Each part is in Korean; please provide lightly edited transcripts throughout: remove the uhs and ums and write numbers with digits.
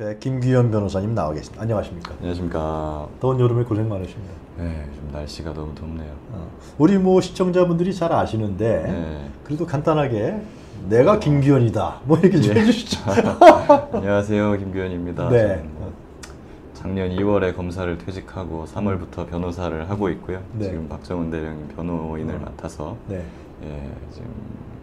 옆에 김규현 변호사님 나와 계십니다. 안녕하십니까? 안녕하십니까? 더운 여름에 고생 많으십니다. 네, 좀 날씨가 너무 덥네요. 우리 뭐 시청자분들이 잘 아시는데 네. 그래도 간단하게 내가 김규현이다 뭐 이렇게 좀 해주시죠. 안녕하세요, 김규현입니다. 네. 작년 2월에 검사를 퇴직하고 3월부터 변호사를 하고 있고요. 네. 지금 박정은 대령이 변호인을 맡아서 네. 예, 지금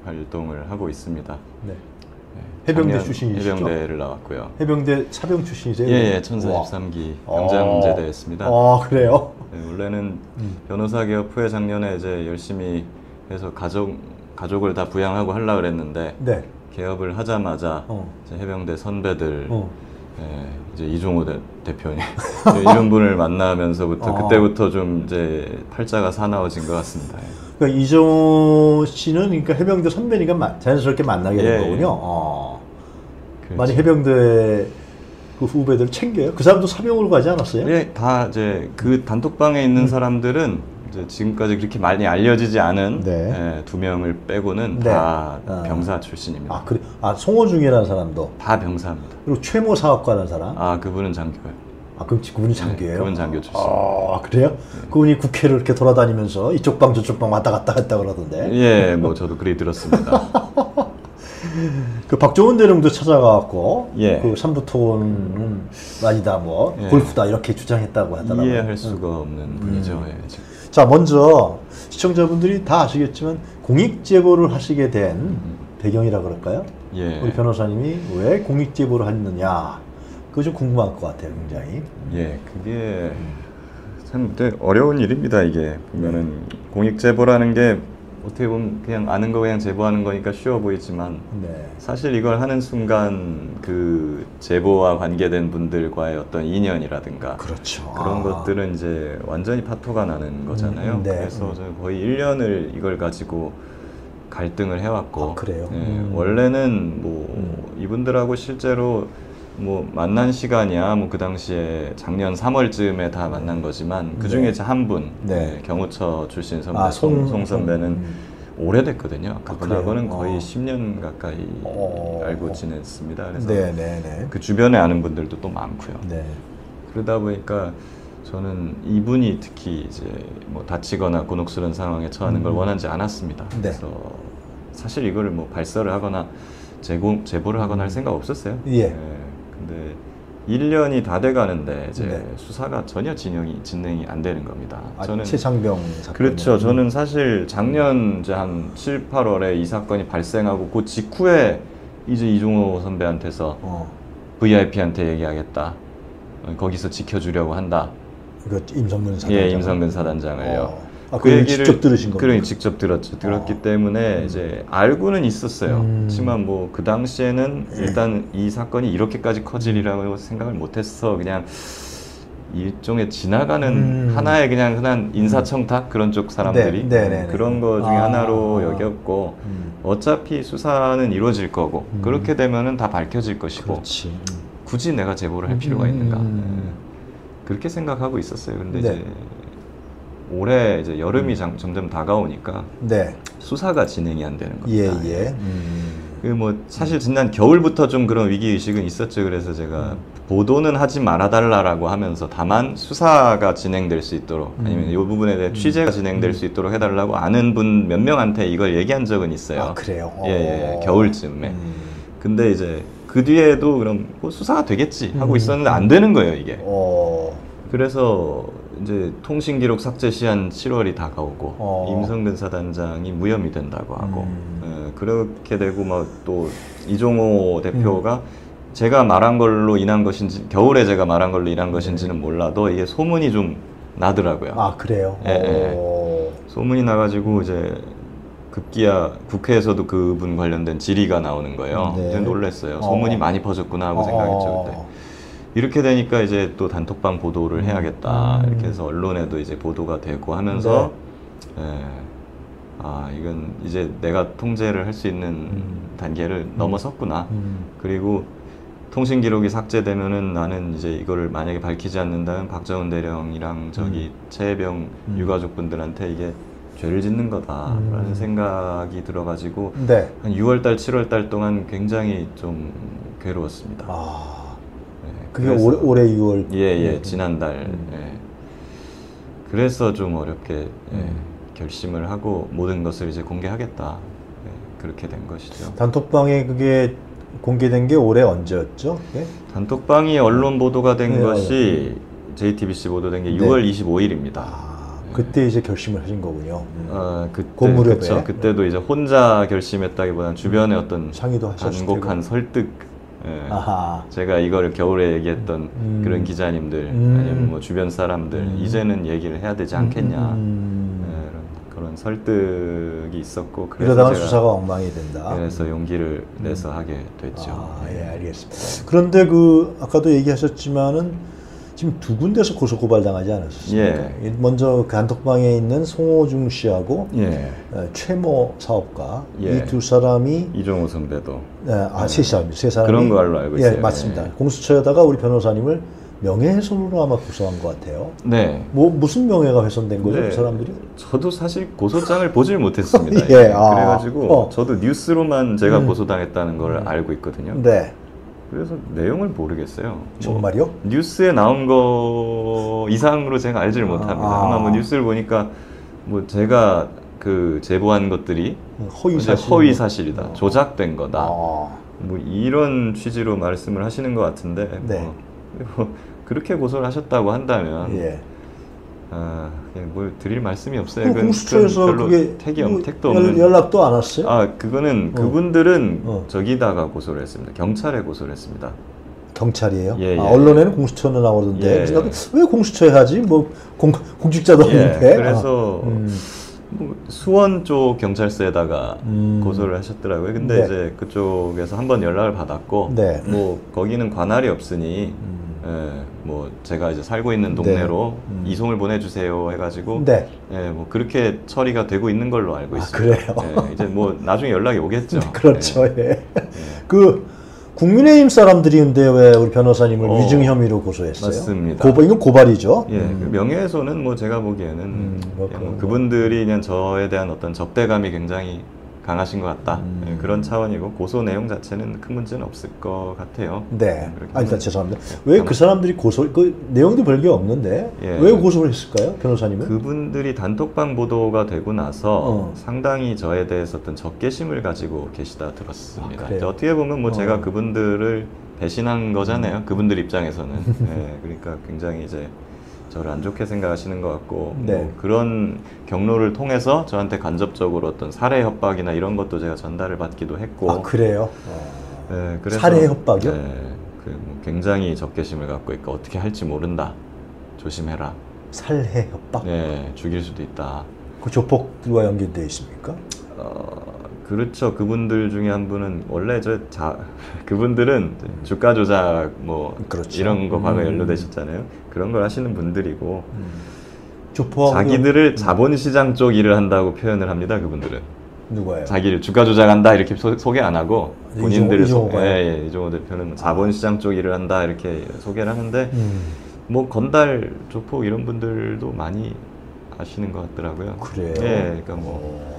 활동을 하고 있습니다. 네. 예, 해병대 출신이시죠? 해병대를 나왔고요. 해병대 차병 출신이세요? 예, 예, 천사 13기 병장제대 했습니다. 아, 그래요? 예, 원래는 변호사 개업 후에 작년에 이제 열심히 해서 가족을 다 부양하고 하려고 그랬는데 네. 개업을 하자마자 이제 해병대 선배들 예, 이제 이종호 대표님 이런 분을 만나면서부터 그때부터 좀 이제 팔자가 사나워진 것 같습니다. 그러니까 이종호 씨는 그러니까 해병대 선배니까 자연스럽게 만나게 된 거군요. 그렇죠. 많이 해병대 그 후배들 챙겨요? 그 사람도 사병으로 가지 않았어요? 예, 다 이제 그 단톡방에 있는 사람들은 이제 지금까지 그렇게 많이 알려지지 않은 네. 예, 두 명을 빼고는 네. 다 병사 출신입니다. 아, 그래. 아, 송호중이라는 사람도 다 병사입니다. 그리고 최모 사업가라는 사람? 아, 그분은 장교예요. 아, 그럼 그분이 장교예요? 네, 그분 장교 출신. 아, 그래요? 네. 그분이 국회를 이렇게 돌아다니면서 이쪽 방 저쪽 방 왔다 갔다 했다 그러던데. 예, 뭐 저도 그리 들었습니다. 그 박정은 대령도 찾아가갖고 예. 그 삼부토건 아니다 뭐 예. 골프다 이렇게 주장했다고 하더라고요. 이해할 수가 없는 분이죠. 예, 지금. 자, 먼저 시청자분들이 다 아시겠지만 공익 제보를 하시게 된 배경이라 그럴까요? 예. 우리 변호사님이 왜 공익 제보를 했느냐 그거 좀 궁금할 것 같아요, 굉장히. 예, 그게 참 어려운 일입니다. 이게 보면은 공익 제보라는 게 어떻게 보면 그냥 아는 거 그냥 제보하는 거니까 쉬워 보이지만 네. 사실 이걸 하는 순간 그 제보와 관계된 분들과의 어떤 인연이라든가 그렇죠. 그런 것들은 이제 완전히 파토가 나는 거잖아요. 네. 그래서 저는 거의 1년을 이걸 가지고 갈등을 해왔고 아, 그래요? 예, 원래는 뭐 이분들하고 실제로 뭐 만난 시간이야 뭐 그 당시에 작년 3월쯤에 다 만난 거지만 그 중에 네. 한 분 네. 경호처 출신 선배 송 선배는 오래됐거든요. 그분하고는 거의 10년 가까이 알고 지냈습니다. 그래서 네, 네, 네. 그 주변에 아는 분들도 또 많고요. 네. 그러다 보니까 저는 이분이 특히 이제 뭐 다치거나 곤혹스러운 상황에 처하는 걸 원하지 않았습니다. 네. 그래서 사실 이거를 뭐 발설을 하거나 제보를 하거나 할 생각 없었어요. 예. 네. 근데 1년이 다 돼가는데 이제 네. 수사가 전혀 진행이 안 되는 겁니다. 아, 저는 최상병 사건. 그렇죠. 저는 사실 작년 이제 한 7, 8월에 이 사건이 발생하고 그 직후에 이제 이종호 선배한테서 VIP한테 얘기하겠다. 거기서 지켜주려고 한다. 그러니까 임성근 사단장. 예, 임성근 사단장을요. 아, 그 얘기를 직접 들으신 거예요? 그러니 직접 들었죠. 들었기 때문에 이제 알고는 있었어요. 하지만 뭐 그 당시에는 일단 이 사건이 이렇게까지 커지리라고 생각을 못했어. 그냥 일종의 지나가는 하나의 그냥 흔한 인사청탁 그런 쪽 사람들이 네, 네, 네, 그런 거 중에 하나로 여겼고 어차피 수사는 이루어질 거고 그렇게 되면은 다 밝혀질 것이고 그렇지. 굳이 내가 제보를 할 필요가 있는가 그렇게 생각하고 있었어요. 근데 네. 이제 올해 이제 여름이 점점 다가오니까 네. 수사가 진행이 안 되는 겁니다. 예, 예. 그 뭐 사실 지난 겨울부터 좀 그런 위기 의식은 있었죠. 그래서 제가 보도는 하지 말아달라라고 하면서 다만 수사가 진행될 수 있도록 아니면 이 부분에 대해 취재가 진행될 수 있도록 해달라고 아는 분 몇 명한테 이걸 얘기한 적은 있어요. 아, 그래요? 예, 예, 겨울쯤에. 근데 이제 그 뒤에도 그럼 뭐 수사가 되겠지 하고 있었는데 안 되는 거예요, 이게. 그래서 이제 통신기록 삭제 시한 7월이 다가오고 임성근 사단장이 무혐의 된다고 하고 그렇게 되고 막 또 이종호 대표가 제가 말한 걸로 인한 것인지 겨울에 제가 말한 걸로 인한 것인지는 몰라도 이게 소문이 좀 나더라고요. 아, 그래요? 예, 예. 소문이 나가지고 이제 급기야 국회에서도 그분 관련된 질의가 나오는 거예요. 네. 근데 놀랐어요. 소문이 많이 퍼졌구나 하고 생각했죠 그때. 이렇게 되니까 이제 또 단톡방 보도를 해야겠다 이렇게 해서 언론에도 이제 보도가 되고 하면서 네. 예, 아, 이건 이제 내가 통제를 할 수 있는 단계를 넘어섰구나. 그리고 통신 기록이 삭제되면은 나는 이제 이거를 만약에 밝히지 않는다면 박정은 대령이랑 저기 최해병 유가족분들한테 이게 죄를 짓는 거다라는 생각이 들어가지고 네. 한 6월달 7월달 동안 굉장히 좀 괴로웠습니다. 아. 그게 올해 6월? 예예, 지난달. 예. 그래서 좀 어렵게 예, 결심을 하고 모든 것을 이제 공개하겠다, 예, 그렇게 된 것이죠. 단톡방에 그게 공개된 게 올해 언제였죠? 예? 단톡방이 언론 보도가 된 것이 JTBC 보도된 게 6월 25일입니다. 아, 그때 이제 결심을 하신 거군요. 아, 그때, 그렇죠. 그때도 이제 혼자 결심했다기보다는 주변에 어떤 상의도 간곡한 설득. 예. 아하. 제가 이거를 겨울에 얘기했던 그런 기자님들, 아니면 뭐 주변 사람들, 이제는 얘기를 해야 되지 않겠냐, 예, 그런 설득이 있었고, 그래서 이러다가 수사가 엉망이 된다. 그래서 용기를 내서 하게 됐죠. 아, 예, 알겠습니다. 그런데 그 아까도 얘기하셨지만은 지금 두 군데서 고소고발당하지 않았습니까? 예. 먼저 단톡방에 있는 송호중 씨하고 예, 최모 사업가, 예, 이 두 사람이 이종호 선배도 세 사람이 그런 걸로 알고 있어요. 예, 맞습니다. 예. 공수처에다가 우리 변호사님을 명예훼손으로 아마 고소한 것 같아요. 네. 뭐 무슨 명예가 훼손된 거죠, 네, 그 사람들이? 저도 사실 고소장을 보질 못했습니다. 예. 아. 그래가지고 저도 뉴스로만 제가 고소당했다는 걸 알고 있거든요. 네. 그래서 내용을 모르겠어요. 정말요? 뭐 뉴스에 나온 거 이상으로 제가 알지를 못합니다. 아마 뭐 뉴스를 보니까 뭐 제가 그 제보한 것들이 허위사실이다, 조작된 거다, 뭐 이런 취지로 말씀을 하시는 것 같은데, 네, 뭐 그렇게 고소를 하셨다고 한다면, 예, 아, 그냥 뭘 드릴 말씀이 없어요. 공수처에서 별로 그게 택도 없는, 연락도 안 왔어요? 아, 그거는 그분들은 저기다가 고소를 했습니다. 경찰에 고소를 했습니다. 경찰이에요? 예, 예. 아, 언론에는 공수처는 나오던데, 예, 왜 공수처에 하지? 뭐 공직자도 없는데. 예, 그래서 뭐 수원 쪽 경찰서에다가 고소를 하셨더라고요. 근데 네, 이제 그쪽에서 한번 연락을 받았고, 네, 뭐 거기는 관할이 없으니. 예, 뭐 제가 이제 살고 있는 동네로 네, 이송을 보내주세요 해가지고 네, 예, 뭐 그렇게 처리가 되고 있는 걸로 알고 있습니다. 아, 그래요? 예, 이제 뭐 나중에 연락이 오겠죠. 네, 그렇죠. 예. 예. 그 국민의힘 사람들인데 왜 우리 변호사님을 위증 혐의로 고소했어요? 맞습니다. 이건 고발이죠. 예, 그 명예훼손은 뭐 제가 보기에는 뭐 그분들이 그냥 저에 대한 어떤 적대감이 굉장히 강하신 것 같다, 예, 그런 차원이고, 고소 내용 자체는 큰 문제는 없을 것 같아요. 네. 아니다, 죄송합니다. 왜 그 사람들이 고소, 그 내용도 별게 없는데, 예, 왜 고소를 했을까요, 변호사님은? 그분들이 단톡방 보도가 되고 나서 상당히 저에 대해서 어떤 적개심을 가지고 계시다 들었습니다. 아, 어떻게 보면 뭐 제가 그분들을 배신한 거잖아요, 그분들 입장에서는. 예, 그러니까 굉장히 이제 저를 안 좋게 생각하시는 것 같고, 네, 뭐 그런 경로를 통해서 저한테 간접적으로 어떤 살해 협박이나 이런 것도 제가 전달을 받기도 했고. 아, 그래요? 네, 그래서 살해 협박이요? 네, 그 뭐 굉장히 적개심을 갖고 있고, 어떻게 할지 모른다, 조심해라. 살해 협박? 네, 죽일 수도 있다. 그 조폭들과 연결되어 있습니까? 그렇죠. 그분들 중에 한 분은 원래 그분들은 주가 조작 뭐 그렇죠, 이런 거 과거에 연루되셨잖아요. 그런 걸 하시는 분들이고 자기들을 자본시장 쪽 일을 한다고 표현을 합니다. 그분들은 누가요? 자기를 주가 조작한다 이렇게 소개 안 하고 본인들을 이종호 대표는 자본시장 쪽 일을 한다 이렇게 소개를 하는데 뭐 건달 조폭 이런 분들도 많이 아시는 것 같더라고요. 그래요? 예, 그러니까 뭐.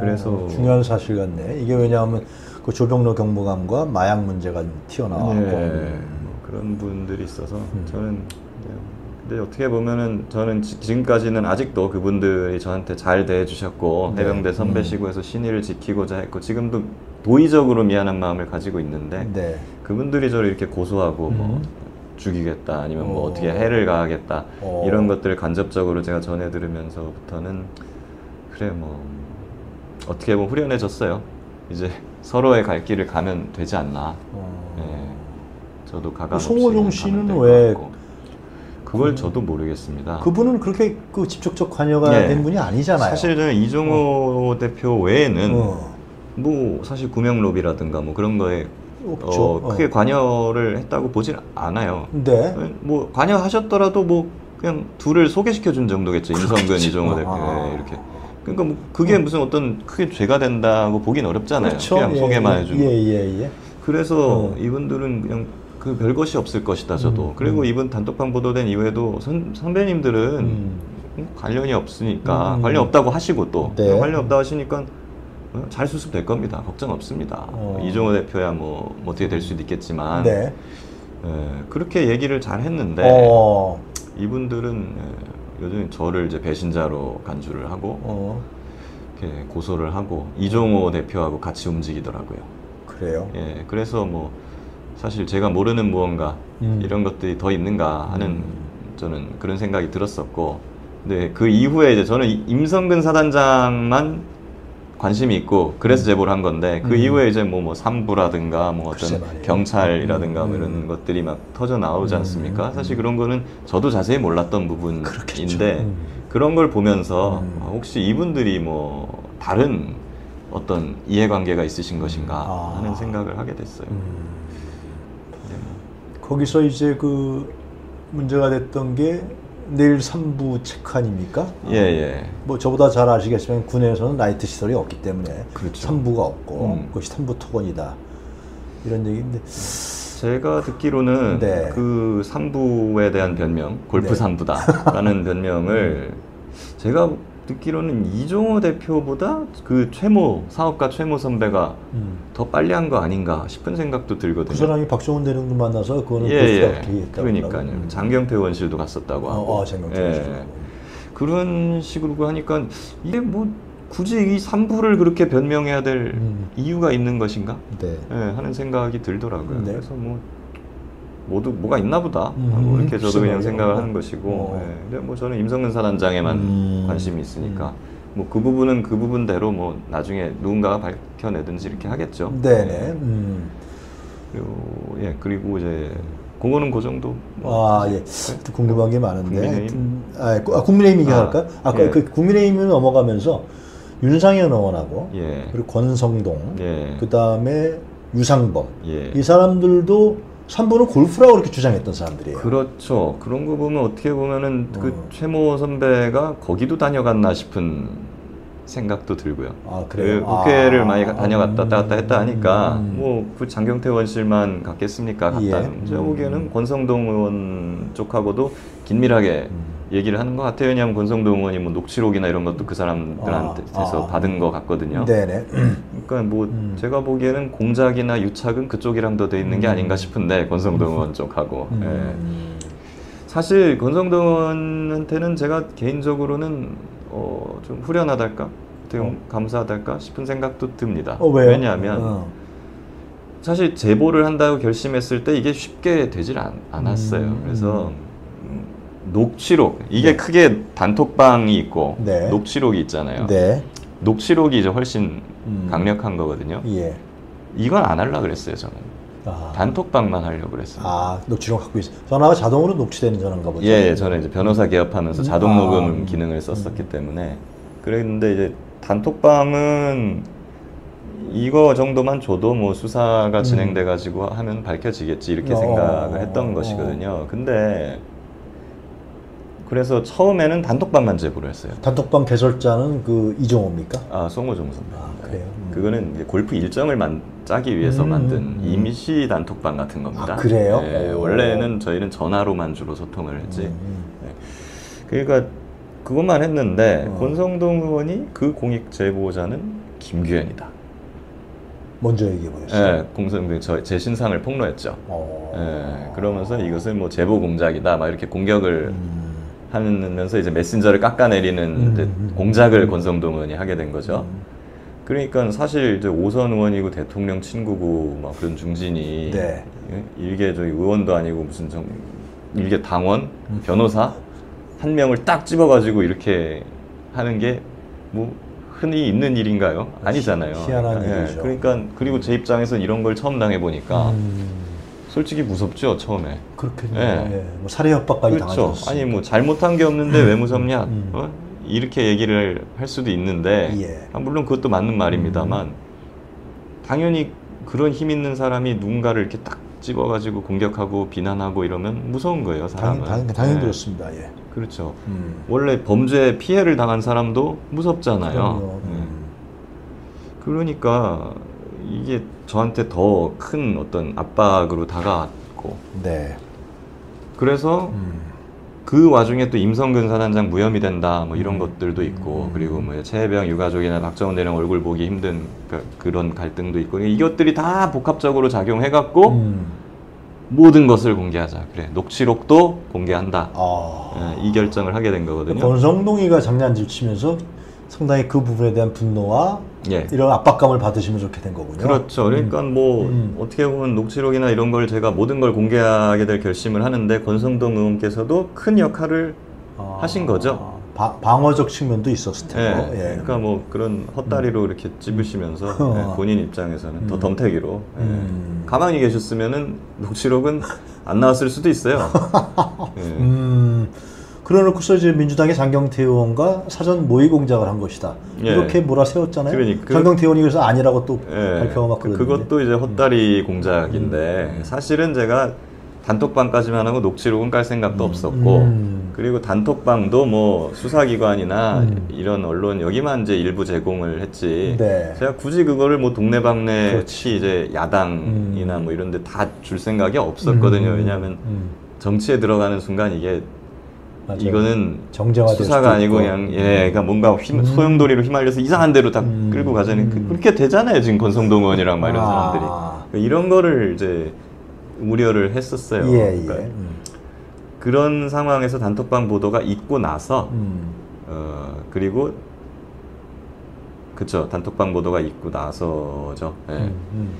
그래서 중요한 사실 같네. 이게 왜냐하면 그 조병로 경무감과 마약 문제가 튀어나왔고 뭐 그런 분들이 있어서 저는 근데 어떻게 보면은 저는 지금까지는 아직도 그분들이 저한테 잘 대해주셨고 네, 해병대 선배시고 해서 신의를 지키고자 했고 지금도 도의적으로 미안한 마음을 가지고 있는데 네, 그분들이 저를 이렇게 고소하고 뭐 죽이겠다 아니면 뭐 어떻게 해를 가하겠다 이런 것들을 간접적으로 제가 전해 들으면서부터는 그래 뭐 어떻게 보면 후련해졌어요. 이제 서로의 갈 길을 가면 되지 않나. 예, 저도 가감 없이 송호중 씨는 왜 그걸 저도 모르겠습니다. 그분은 그렇게 그 직접적 관여가 예, 된 분이 아니잖아요. 사실 저는 이종호 대표 외에는 뭐 사실 구명 로비라든가 뭐 그런 거에 크게 관여를 했다고 보진 않아요. 네. 뭐 관여하셨더라도 뭐 그냥 둘을 소개시켜 준 정도겠죠. 임성근, 이종호 대표 이렇게. 그러니까 뭐 그게 무슨 어떤 크게 죄가 된다고 보긴 어렵잖아요. 그렇죠? 그냥 소개만 해주고. 예. 그래서 이분들은 그냥 그 별것이 없을 것이다 저도. 그리고 이분 단톡방 보도된 이후에도 선배님들은 관련이 없으니까 관련 없다고 하시고 또 네, 관련 없다고 하시니까 잘 수습될 겁니다. 걱정 없습니다. 이종호 대표야 뭐 어떻게 될 수도 있겠지만 네, 그렇게 얘기를 잘 했는데 이분들은 요즘 저를 이제 배신자로 간주를 하고 이렇게 고소를 하고 이종호 대표하고 같이 움직이더라고요. 그래요? 예, 그래서 뭐 사실 제가 모르는 무언가 이런 것들이 더 있는가 하는 저는 그런 생각이 들었었고, 근데 그 이후에 이제 저는 임성근 사단장만 관심이 있고 그래서 제보를 한 건데 그 이후에 이제 뭐 삼부라든가 뭐 어떤 경찰이라든가 뭐 이런 것들이 막 터져 나오지 않습니까? 사실 그런 거는 저도 자세히 몰랐던 부분인데 그런 걸 보면서 혹시 이분들이 뭐 다른 어떤 이해관계가 있으신 것인가 하는 생각을 하게 됐어요. 거기서 이제 그 문제가 됐던 게 내일 3부 체크 아닙니까? 예, 예. 뭐 저보다 잘 아시겠지만 군에서는 나이트 시설이 없기 때문에 그렇죠. 3부가 없고 그것이 삼부토건이다 이런 얘기인데, 제가 듣기로는 네. 그 3부에 대한 변명, 골프 3부다 라는 변명을 제가 듣기로는 이종호 대표보다 그 최모, 사업가 최모 선배가 더 빨리 한 거 아닌가 싶은 생각도 들거든요. 그 사람이 박정은 대령도 만나서 그거는 예, 예. 그러니까요. 장경태 의원실도 갔었다고 하고. 장경태 의원실도 예. 그런 식으로 하니까 이게 뭐 굳이 이 3부를 그렇게 변명해야 될 이유가 있는 것인가? 네. 예, 하는 생각이 들더라고요. 네. 그래서 뭐 모두 뭐가 있나 보다 하고 이렇게 저도 그냥 생각을 하는 것이고 예. 근데 뭐 저는 임성근 사단장에만 관심이 있으니까 뭐 그 부분은 그 부분대로 뭐 나중에 누군가가 밝혀내든지 이렇게 하겠죠. 네네. 예. 그리고 예, 그리고 이제 그거는 그 정도. 뭐 아 예. 네. 궁금한 게 많은데. 국민의힘. 국민의힘 얘기할까요? 아까 예. 그 국민의힘을 넘어가면서 윤상현 의원하고 예. 그리고 권성동 예. 그 다음에 유상범 예. 이 사람들도 3부는 골프라고 그렇게 주장했던 사람들이에요. 그렇죠. 그런 거 보면 어떻게 보면은 그 최모 선배가 거기도 다녀갔나 싶은 생각도 들고요. 아, 그래요? 그 국회를 많이 다녀갔다 왔다 했다 하니까 뭐 그 장경태 의원실만 갔겠습니까? 갔다는. 예. 제가 보기에는 권성동 의원 쪽하고도 긴밀하게 얘기를 하는 것 같아요. 왜냐하면 권성동 의원이 뭐 녹취록이나 이런 것도 그 사람들한테서 받은 것 같거든요. 네네. 그러니까 뭐 제가 보기에는 공작이나 유착은 그쪽이랑 더 돼 있는 게 아닌가 싶은데 권성동 의원 쪽하고. 예. 사실 권성동 의원한테는 제가 개인적으로는 좀 후련하달까, 좀 감사하달까 싶은 생각도 듭니다. 왜요? 왜냐하면 사실 제보를 한다고 결심했을 때 이게 쉽게 되질 않았어요. 그래서. 녹취록 이게 네. 크게 단톡방이 있고 네. 녹취록이 있잖아요. 네. 녹취록이 이제 훨씬 강력한 거거든요. 예. 이건 안 하려고 그랬어요 저는. 아. 단톡방만 하려고 그랬어요. 아, 녹취록 갖고 있어요. 전화가 자동으로 녹취되는 전화인가 보죠. 예, 저는 이제 변호사 개업하면서 자동 녹음 기능을 썼었기 때문에 그랬는데, 이제 단톡방은 이거 정도만 줘도 뭐 수사가 진행돼 가지고 하면 밝혀지겠지 이렇게 생각을 했던 것이거든요. 근데 그래서 처음에는 단톡방만 제보를 했어요. 단톡방 개설자는 그 이종호입니까? 아, 송호중 선배. 아, 그래요? 그거는 이제 골프 일정을 짜기 위해서 만든 임시 단톡방 같은 겁니다. 아, 그래요? 예, 원래는 저희는 전화로만 주로 소통을 했지. 예. 그러니까 그것만 했는데 권성동 의원이 그 공익 제보자는 김규현이다. 먼저 얘기해 보셨어요? 예, 공성동 제 신상을 폭로했죠. 예, 그러면서 이것을 뭐 제보 공작이다 막 이렇게 공격을 하면서 이제 메신저를 깎아내리는 이제 공작을 권성동 의원이 하게 된 거죠. 그러니까 사실 이제 오선 의원이고 대통령 친구고 막 그런 중진이 네. 일개 저희 의원도 아니고 무슨 일개 당원, 변호사 한 명을 딱 집어가지고 이렇게 하는 게 뭐 흔히 있는 일인가요? 아니잖아요. 희한한 일이죠. 그러니까 그리고 제 입장에서는 이런 걸 처음 당해보니까 솔직히 무섭죠 처음에. 그렇겠네요. 예. 예. 뭐 살해 협박까지 당하셨어요. 그렇죠. 아니 뭐 잘못한 게 없는데 왜 무섭냐 이렇게 얘기를 할 수도 있는데 예. 아, 물론 그것도 맞는 말입니다만 당연히 그런 힘 있는 사람이 누군가를 이렇게 딱 집어가지고 공격하고 비난하고 이러면 무서운 거예요 사람은. 당연히 예. 그렇습니다. 예. 그렇죠. 원래 범죄 피해를 당한 사람도 무섭잖아요. 예. 그러니까 이게 저한테 더 큰 어떤 압박으로 다가왔고 네. 그래서 그 와중에 또 임성근 사단장 무혐의 된다 뭐 이런 것들도 있고 그리고 뭐 최혜병 유가족이나 박정은 대령 얼굴 보기 힘든 그런 갈등도 있고 이것들이 다 복합적으로 작용해갖고 모든 것을 공개하자. 그래, 녹취록도 공개한다. 이 결정을 하게 된 거거든요. 권성동이가 장난질 치면서 상당히 그 부분에 대한 분노와 이런 압박감을 받으시면 좋게 된 거군요. 그렇죠. 그러니까 뭐 어떻게 보면 녹취록이나 이런 걸 제가 모든 걸 공개하게 될 결심을 하는데 권성동 의원께서도 큰 역할을 하신 거죠. 방어적 측면도 있었을 테고. 그러니까 뭐 그런 헛다리로 이렇게 찝으시면서 본인 입장에서는 더 덤태기로. 가만히 계셨으면은 녹취록은 안 나왔을 수도 있어요. 그러놓고서 이제 민주당의 장경태 의원과 사전 모의 공작을 한 것이다. 이렇게 몰아세웠잖아요. 그러니까 장경태 의원이 그래서 아니라고 또 발표가 막 그랬는데. 그것도 이제 헛다리 공작인데 사실은 제가 단톡방까지만 하고 녹취록은 깔 생각도 없었고 그리고 단톡방도 뭐 수사기관이나 이런 언론 여기만 이제 일부 제공을 했지 제가 굳이 그거를 뭐 동네방네 그렇지. 이제 야당이나 뭐 이런 데 다 줄 생각이 없었거든요. 왜냐하면 정치에 들어가는 순간 이게 맞아요. 이거는 수사가 아니고 그냥 그러니까 뭔가 소용돌이로 휘말려서 이상한 데로 다 끌고 가자니 그렇게 되잖아요. 지금 권성동 의원이랑 막 이런 사람들이 그러니까 이런 거를 이제 우려를 했었어요. 그러니까 그런 상황에서 단톡방 보도가 있고 나서 그리고 그쵸 단톡방 보도가 있고 나서죠.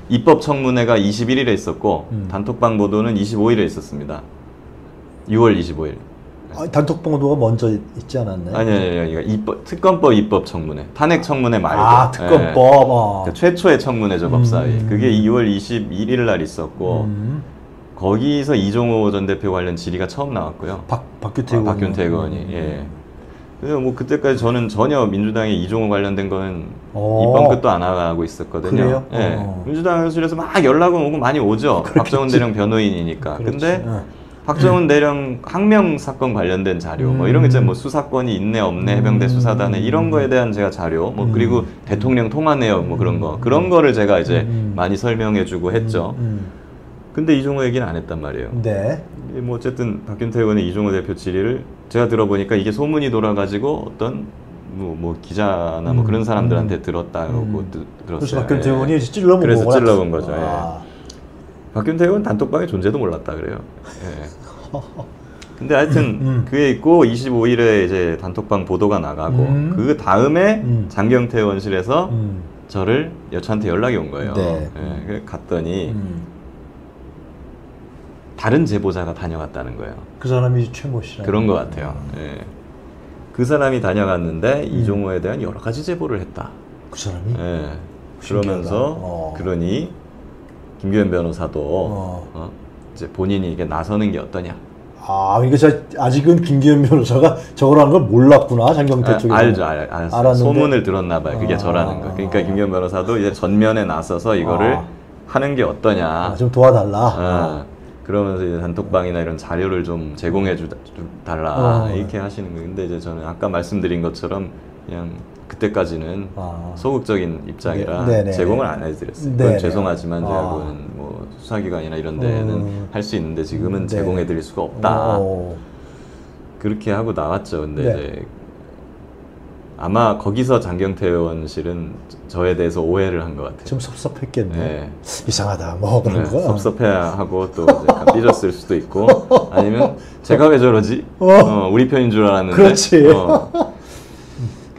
입법 청문회가 21일에 있었고 단톡방 보도는 25일에 있었습니다. 6월 25일. 단톡방 보도가 먼저 있지 않았나요? 아니요. 특검법 입법 청문회. 탄핵 청문회 말고. 아, 특검법. 그러니까 최초의 청문회죠, 법사위. 그게 2월 21일 날 있었고 거기서 이종호 전 대표 관련 질의가 처음 나왔고요. 박균택 의원이. 그래서 뭐 그때까지 저는 전혀 민주당의 이종호 관련된 거는 입방 끝도 안 하고 있었거든요. 그래요? 민주당 의원실에서 막 연락은 오고 많이 오죠. 그렇겠지. 박정은 대령 변호인이니까. 그렇지. 근데 박정은 대령 항명 사건 관련된 자료, 뭐 이런 게 이제 뭐 수사권이 있네 없네 해병대 수사단에 이런 거에 대한 제가 자료, 뭐 그리고 대통령 통화 내역 뭐 그런 거 그런 거를 제가 이제 많이 설명해주고 했죠. 근데 이종호 얘기는 안 했단 말이에요. 뭐 어쨌든 박균태 의원의 이종호 대표 질의를 제가 들어보니까 이게 소문이 돌아가지고 어떤 뭐 기자나 뭐 그런 사람들한테 들었다고 들었어요. 그래서 박균태 의원이 찔러본 거죠. 그래서 찔러본 거죠. 박균태 의원 단톡방의 존재도 몰랐다 그래요. 근데 하여튼 그게 있고 25일에 이제 단톡방 보도가 나가고 그 다음에 장경태 의원실에서 저를 여차한테 연락이 온 거예요. 갔더니 다른 제보자가 다녀갔다는 거예요. 그 사람이 최모 씨라는 그런 거 같아요. 그 사람이 다녀갔는데 이종호에 대한 여러 가지 제보를 했다. 그 사람이? 그러면서 그러니 김규현 변호사도 이제 본인이 이게 나서는 게 어떠냐. 그러니까 제가 아직은 김규현 변호사가 저걸 한 걸 몰랐구나. 장경태 쪽에 알죠. 알았는데 소문을 들었나 봐요. 그게 저라는 거. 그러니까 김규현 변호사도 이제 전면에 나서서 이거를 하는 게 어떠냐. 좀 도와달라. 그러면서 이제 단톡방이나 이런 자료를 좀 제공해 달라 이렇게 하시는 거예요. 근데 이제 저는 아까 말씀드린 것처럼 그냥 그때까지는 소극적인 입장이라 제공을 안 해드렸어요. 그건 죄송하지만 저하고는 뭐 수사기관이나 이런 데는 할 수 있는데 지금은 제공해드릴 수가 없다. 그렇게 하고 나왔죠. 근데 이제 아마 거기서 장경태 의원실은 저에 대해서 오해를 한 것 같아요. 좀 섭섭했겠네. 이상하다 뭐 그런 거. 섭섭해하고 또 약간 삐졌을 수도 있고 아니면 제가 왜 저러지? 우리 편인 줄 알았는데. 그렇지.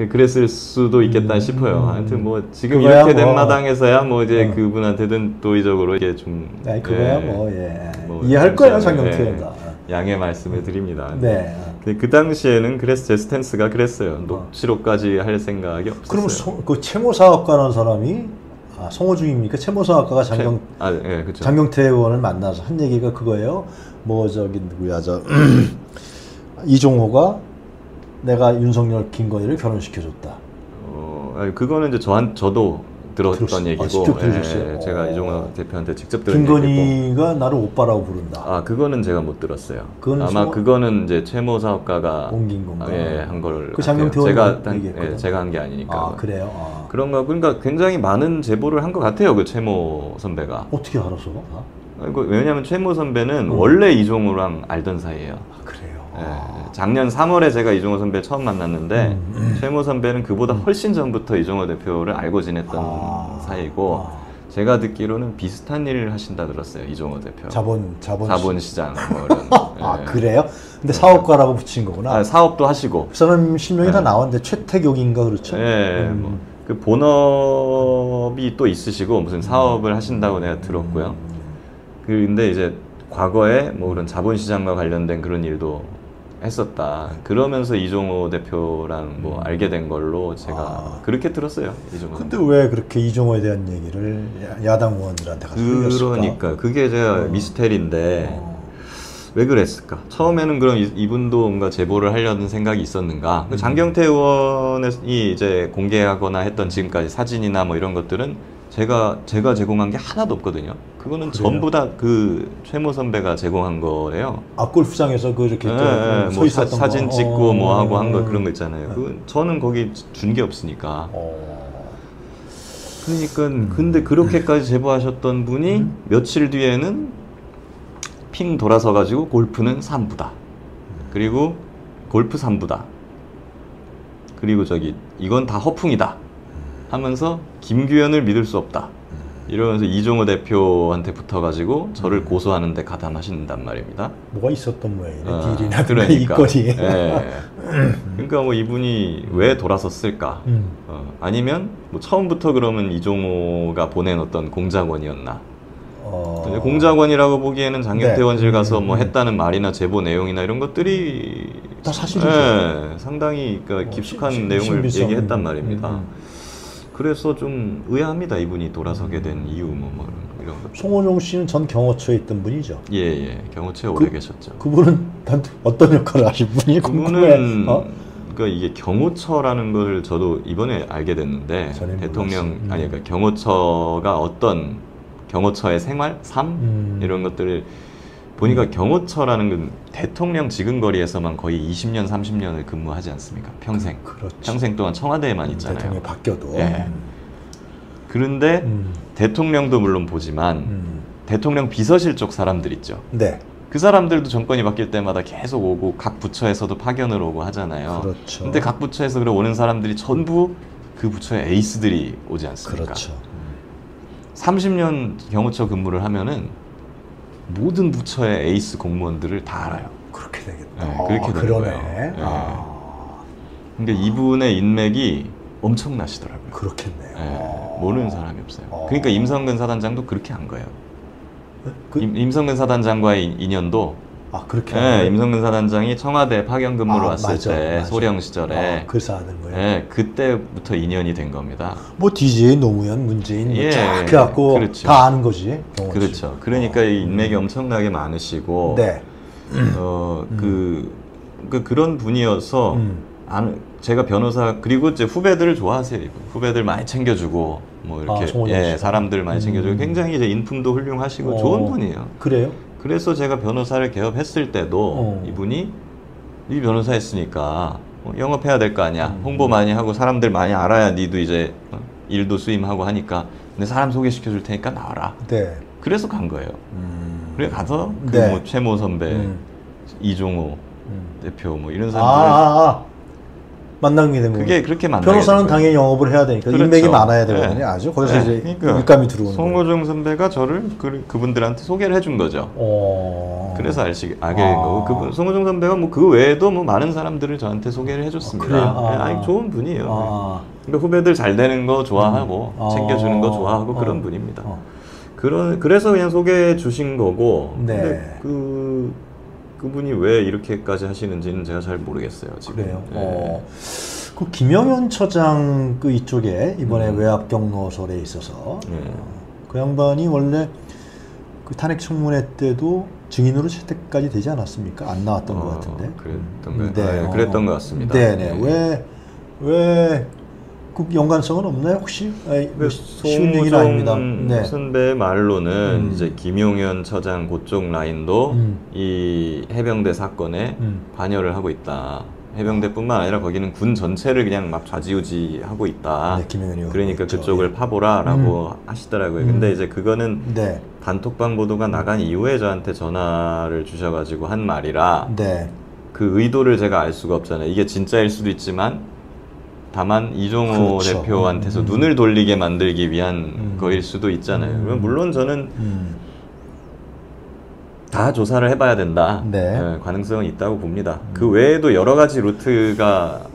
그랬을 수도 있겠다 싶어요. 하여튼 뭐 지금 이렇게 된 마당에서야 뭐 이제 그분한테든 도의적으로 이게 좀 그거야 뭐 이해할 거야 장경태가. 양해 말씀을 드립니다. 근데 그 당시에는 그래서 제 스탠스가 그랬어요. 녹취록까지 할 생각이 없었어요. 그럼 그 채모 사업가라는 사람이 송호중입니까? 채모 사업가가 장경태 의원을 만나서 한 얘기가 그거예요. 뭐 저기 누구야 저 이종호가 내가 윤석열 김건희를 결혼시켜줬다. 그거는 이제 저도 들었던 얘기고, 직접 들으셨어요? 제가 이종호 대표한테 직접 들은 얘기고. 김건희가 나를 오빠라고 부른다. 그거는 제가 못 들었어요. 그거는 이제 최모 사업가가 옮긴 건가? 한 걸. 그 장경태 의원 제가 한 게 아니니까. 그래요. 그런 거 그러니까 굉장히 많은 제보를 한 것 같아요. 그 최모 선배가. 어떻게 알았어? 왜냐하면 최모 선배는 원래 이종호랑 알던 사이예요. 그래요. 작년 3월에 제가 이종호 선배 처음 만났는데 최모 선배는 그보다 훨씬 전부터 이종호 대표를 알고 지냈던 사이고 제가 듣기로는 비슷한 일을 하신다 들었어요, 이종호 대표. 자본시장 뭐 이런. 아, 예. 그래요? 근데 사업가라고 붙인 거구나. 아, 사업도 하시고. 그 사람 실명이 다 나왔는데 최태경인가 그렇죠? 예. 뭐, 그 본업이 또 있으시고 무슨 사업을 하신다고 내가 들었고요. 근데 이제 과거에 뭐 그런 자본시장과 관련된 그런 일도 했었다. 그러면서 이종호 대표랑 뭐 알게 된 걸로 제가 그렇게 들었어요. 이종호. 근데 왜 그렇게 이종호에 대한 얘기를 야당 의원들한테 가서 흘렸을까? 그러니까 그게 제가 미스테리인데 왜 그랬을까? 처음에는 그럼 이분도 뭔가 제보를 하려는 생각이 있었는가? 장경태 의원이 이제 공개하거나 했던 지금까지 사진이나 뭐 이런 것들은 제가 제공한 게 하나도 없거든요. 그거는 그래요? 전부 다 그 최모 선배가 제공한 거래요. 아, 골프장에서 그 이렇게 서 있었던 뭐 사진 찍고 뭐 하고 한 거 그런 거 있잖아요. 그 저는 거기 준 게 없으니까. 그러니까 근데 그렇게까지 제보하셨던 분이 며칠 뒤에는 핑 돌아서 가지고 골프는 삼부다. 그리고 골프 삼부다. 그리고 저기 이건 다 허풍이다. 하면서 김규현을 믿을 수 없다 이러면서 이종호 대표한테 붙어가지고 저를 고소하는데 가담하신단 말입니다. 뭐가 있었던 모양이네. 딜이나 그러니까. 입거리에. 네. 그러니까 뭐 이분이 왜 돌아섰을까? 아니면 뭐 처음부터 그러면 이종호가 보낸 어떤 공작원이었나? 공작원이라고 보기에는 장경태 의원실 가서 뭐 했다는 말이나 제보 내용이나 이런 것들이 다 사실이죠. 네. 상당히 그러니까 깊숙한 내용을 얘기했단 말입니다. 그래서 좀 의아합니다. 이분이 돌아서게 된 이유 뭐 이런 것. 송호중 씨는 전 경호처에 있던 분이죠. 예예. 경호처에 오래 계셨죠. 그분은 어떤 역할을 하신 분이 궁금해. 그러니까 이게 경호처라는 걸 저도 이번에 알게 됐는데 대통령 아니 그러니까 경호처가 어떤 경호처의 생활, 삶 이런 것들을 보니까 경호처라는 건 대통령 지근거리에서만 거의 20년, 30년을 근무하지 않습니까? 평생. 그렇죠. 평생 동안 청와대에만 있잖아요. 대통령이 바뀌어도. 예. 그런데 대통령도 물론 보지만 대통령 비서실 쪽 사람들 있죠. 네. 그 사람들도 정권이 바뀔 때마다 계속 오고 각 부처에서도 파견을 오고 하잖아요. 그렇죠. 근데 각 부처에서 오는 사람들이 전부 그 부처의 에이스들이 오지 않습니까? 그렇죠. 30년 경호처 근무를 하면은 모든 부처의 에이스 공무원들을 다 알아요. 그렇게 되겠다. 네, 그렇게 되는 거예요. 네. 그러니까 이분의 인맥이 엄청나시더라고요. 그렇겠네요. 네, 모르는 사람이 없어요. 그러니까 임성근 사단장도 그렇게 한 거예요. 임성근 사단장과의 인연도 그렇게. 네, 임성근 사단장이 청와대 파견 근무로 왔을 때 소령 시절에 그래서 아는 거예요. 네, 그때부터 인연이 된 겁니다. 뭐 DJ 노무현, 문재인 쫙 해갖고 그렇죠. 다 아는 거지. 그렇죠. 그러니까 인맥이 엄청나게 많으시고 네. 그런 분이어서 제가 변호사 그리고 이제 후배들을 좋아하세요. 후배들 많이 챙겨주고 뭐 이렇게 사람들 많이 챙겨주고 굉장히 이제 인품도 훌륭하시고 좋은 분이에요. 그래요? 그래서 제가 변호사를 개업했을 때도 이분이 이 변호사 했으니까 영업해야 될 거 아니야. 홍보 많이 하고 사람들 많이 알아야 니도 이제 일도 수임하고 하니까 근데 사람 소개시켜 줄 테니까 나와라. 네. 그래서 간 거예요. 그래 가서 뭐 최모 선배, 이종호 대표 뭐 이런 사람들 만나는 게 되면 그게 그렇게 만나게 변호사는 되고요. 당연히 영업을 해야 되니까 그렇죠. 인맥이 많아야 되거든요. 네. 아주 거기서 이제 그러니까 일감이 들어오는 송호정 선배가 저를 그분들한테 소개를 해준 거죠. 그래서 알게 된 거고 송호정 선배가 뭐 그 외에도 뭐 많은 사람들을 저한테 소개를 해줬습니다. 좋은 분이에요. 그러니까 후배들 잘 되는 거 좋아하고 챙겨주는 거 좋아하고 그런 분입니다. 그래서 그냥 소개해 주신 거고 네. 근데 그분이 왜 이렇게까지 하시는지는 제가 잘 모르겠어요. 지금. 그래요. 네. 그 김용현 처장 그 이쪽에 이번에 외압 경로설에 있어서 그 양반이 원래 그 탄핵 청문회 때도 증인으로 채택까지 되지 않았습니까? 안 나왔던 것 같은데. 그랬던가요? 네, 그랬던 것 같습니다. 네네. 왜 그 연관성은 없나요? 혹시 쉬운 얘기는 아닙니다. 선배의 말로는 이제 김용현 처장 고쪽 라인도 이 해병대 사건에 관여를 하고 있다. 해병대뿐만 아니라 거기는 군 전체를 그냥 막 좌지우지하고 있다. 네, 그러니까 그쪽을 파보라라고 하시더라고요. 근데 이제 그거는 단톡방 보도가 나간 이후에 저한테 전화를 주셔가지고 한 말이라 그 의도를 제가 알 수가 없잖아요. 이게 진짜일 수도 있지만 다만 이종호 대표한테서 눈을 돌리게 만들기 위한 거일 수도 있잖아요. 물론 저는 다 조사를 해봐야 된다. 네. 네, 가능성은 있다고 봅니다. 그 외에도 여러 가지 루트가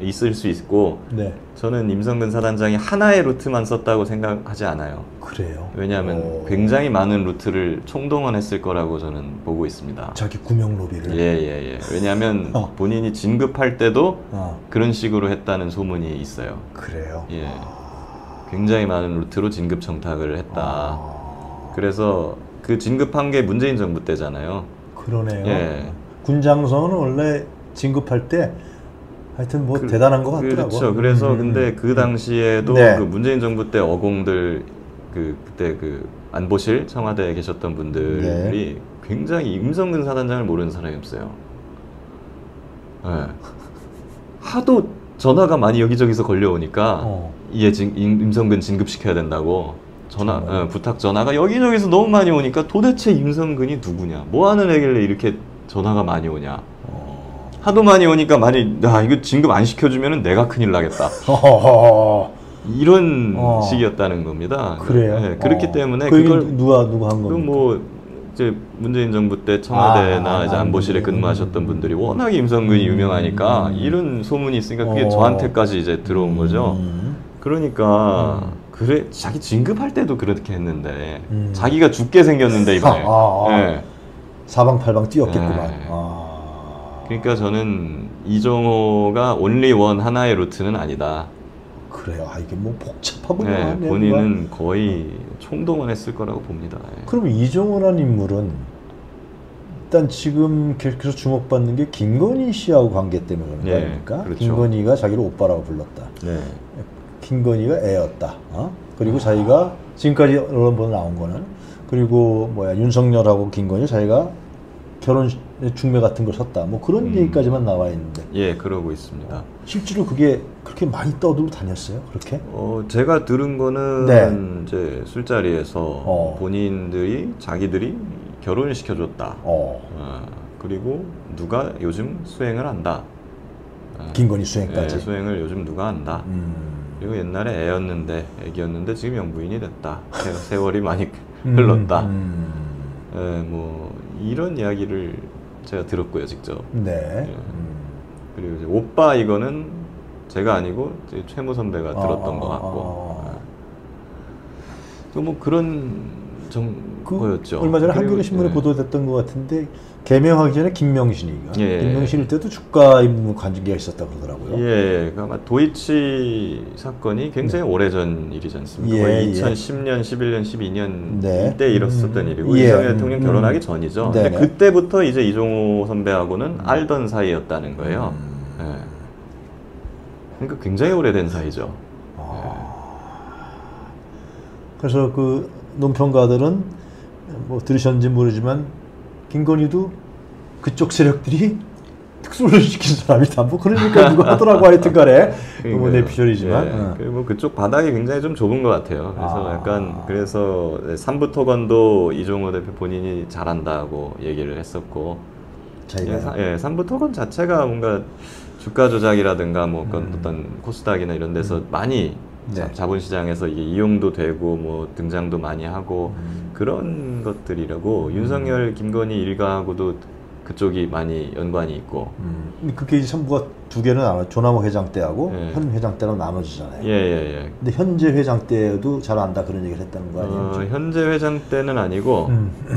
있을 수 있고 네. 저는 임성근 사단장이 하나의 루트만 썼다고 생각하지 않아요. 그래요? 왜냐하면 굉장히 많은 루트를 총동원했을 거라고 저는 보고 있습니다. 자기 구명 로비를? 예예예. 왜냐하면 본인이 진급할 때도 그런 식으로 했다는 소문이 있어요. 그래요? 예. 굉장히 많은 루트로 진급 청탁을 했다. 그래서 그 진급한 게 문재인 정부 때잖아요. 그러네요. 예. 군장성은 원래 진급할 때 하여튼 뭐 대단한 것 같더라고요. 그렇죠. 그래서 근데 그 당시에도 네. 그 문재인 정부 때 어공들 그때 그 안보실 청와대에 계셨던 분들이 네. 굉장히 임성근 사단장을 모르는 사람이 없어요. 네. 하도 전화가 많이 여기저기서 걸려오니까 이게 임성근 진급시켜야 된다고 전화 부탁 전화가 여기저기서 너무 많이 오니까 도대체 임성근이 누구냐, 뭐 하는 애길래 이렇게 전화가 많이 오냐. 하도 많이 오니까 많이 이거 진급 안 시켜주면 내가 큰일 나겠다. 이런 식이었다는 겁니다. 그래요? 네, 그렇기 때문에 그걸 누가 한 겁니까? 뭐 이제 문재인 정부 때 청와대나 이제 안보실에 근무하셨던 분들이 워낙 임성근이 유명하니까 이런 소문이 있으니까 그게 저한테까지 이제 들어온 거죠. 그러니까 그래 자기 진급할 때도 그렇게 했는데 자기가 죽게 생겼는데 이번에 네. 사방팔방 뛰었겠구만. 네. 그러니까 저는 이종호가 온리원 하나의 루트는 아니다. 그래요. 이게 뭐 복잡하고 네, 본인은 거의 총동원했을 거라고 봅니다. 예. 그럼 이종호라는 인물은 일단 지금 계속 주목받는 게 김건희 씨하고 관계 때문에 그런 거 아닙니까? 그렇죠. 김건희가 자기를 오빠라고 불렀다. 네. 김건희가 애였다. 그리고 자기가 지금까지 언론보도 나온 거는 그리고 윤석열하고 김건희 자기가 결혼 중매 같은 걸 섰다. 뭐 그런 얘기까지만 나와 있는데. 예, 그러고 있습니다. 실제로 그게 그렇게 많이 떠들고 다녔어요? 그렇게? 제가 들은 거는 네. 이제 술자리에서 본인들이 자기들이 결혼을 시켜줬다. 그리고 누가 요즘 수행을 한다. 김건희 수행까지. 예, 수행을 요즘 누가 한다. 그리고 옛날에 애기였는데 지금 영부인이 됐다. 세월이 많이 흘렀다. 예, 뭐 이런 이야기를 제가 들었고요, 직접. 네. 예. 그리고 이제 오빠 이거는 제가 아니고 최모 선배가 들었던 것 같고. 또 뭐 그런 거였죠. 얼마 전에 한겨레 신문에 보도됐던 것 같은데 개명하기 전에 김명신이가 김명신일 때도 주가 입문 관중계가 있었다 그러더라고요. 예, 아마 도이치 사건이 굉장히 오래전 일이지 않습니까? 거의 2010년, 11년, 12년 네. 이때 일었었던 일이고 이승열 대통령 결혼하기 전이죠. 근데 그때부터 이제 이종호 선배하고는 알던 사이였다는 거예요. 예. 그러니까 굉장히 오래된 사이죠. 예. 그래서 그 논평가들은 뭐 들으셨는지 모르지만 김건희도 그쪽 세력들이 특수를 시킨 사람이다. 뭐 그러니까 누가 하더라고 하여튼 간에 뭐 내 피셜이지만 그리고 그쪽 바닥이 굉장히 좀 좁은 것 같아요. 그래서 약간 그래서 삼부토건도 이종호 대표 본인이 잘한다고 얘기를 했었고 삼부토건 자체가 뭔가 주가 조작이라든가 뭐 어떤 코스닥이나 이런 데서 많이 자본시장에서 이게 이용도 되고 뭐 등장도 많이 하고 그런 것들이라고 윤석열, 김건희 일가하고도 그쪽이 많이 연관이 있고 그게 이제 삼부가 두 개는 조남호 회장 때하고 현 회장 때로 나눠지잖아요. 예예예. 근데 현재 회장 때도 잘 안다 그런 얘기를 했다는 거 아니에요? 현재 회장 때는 아니고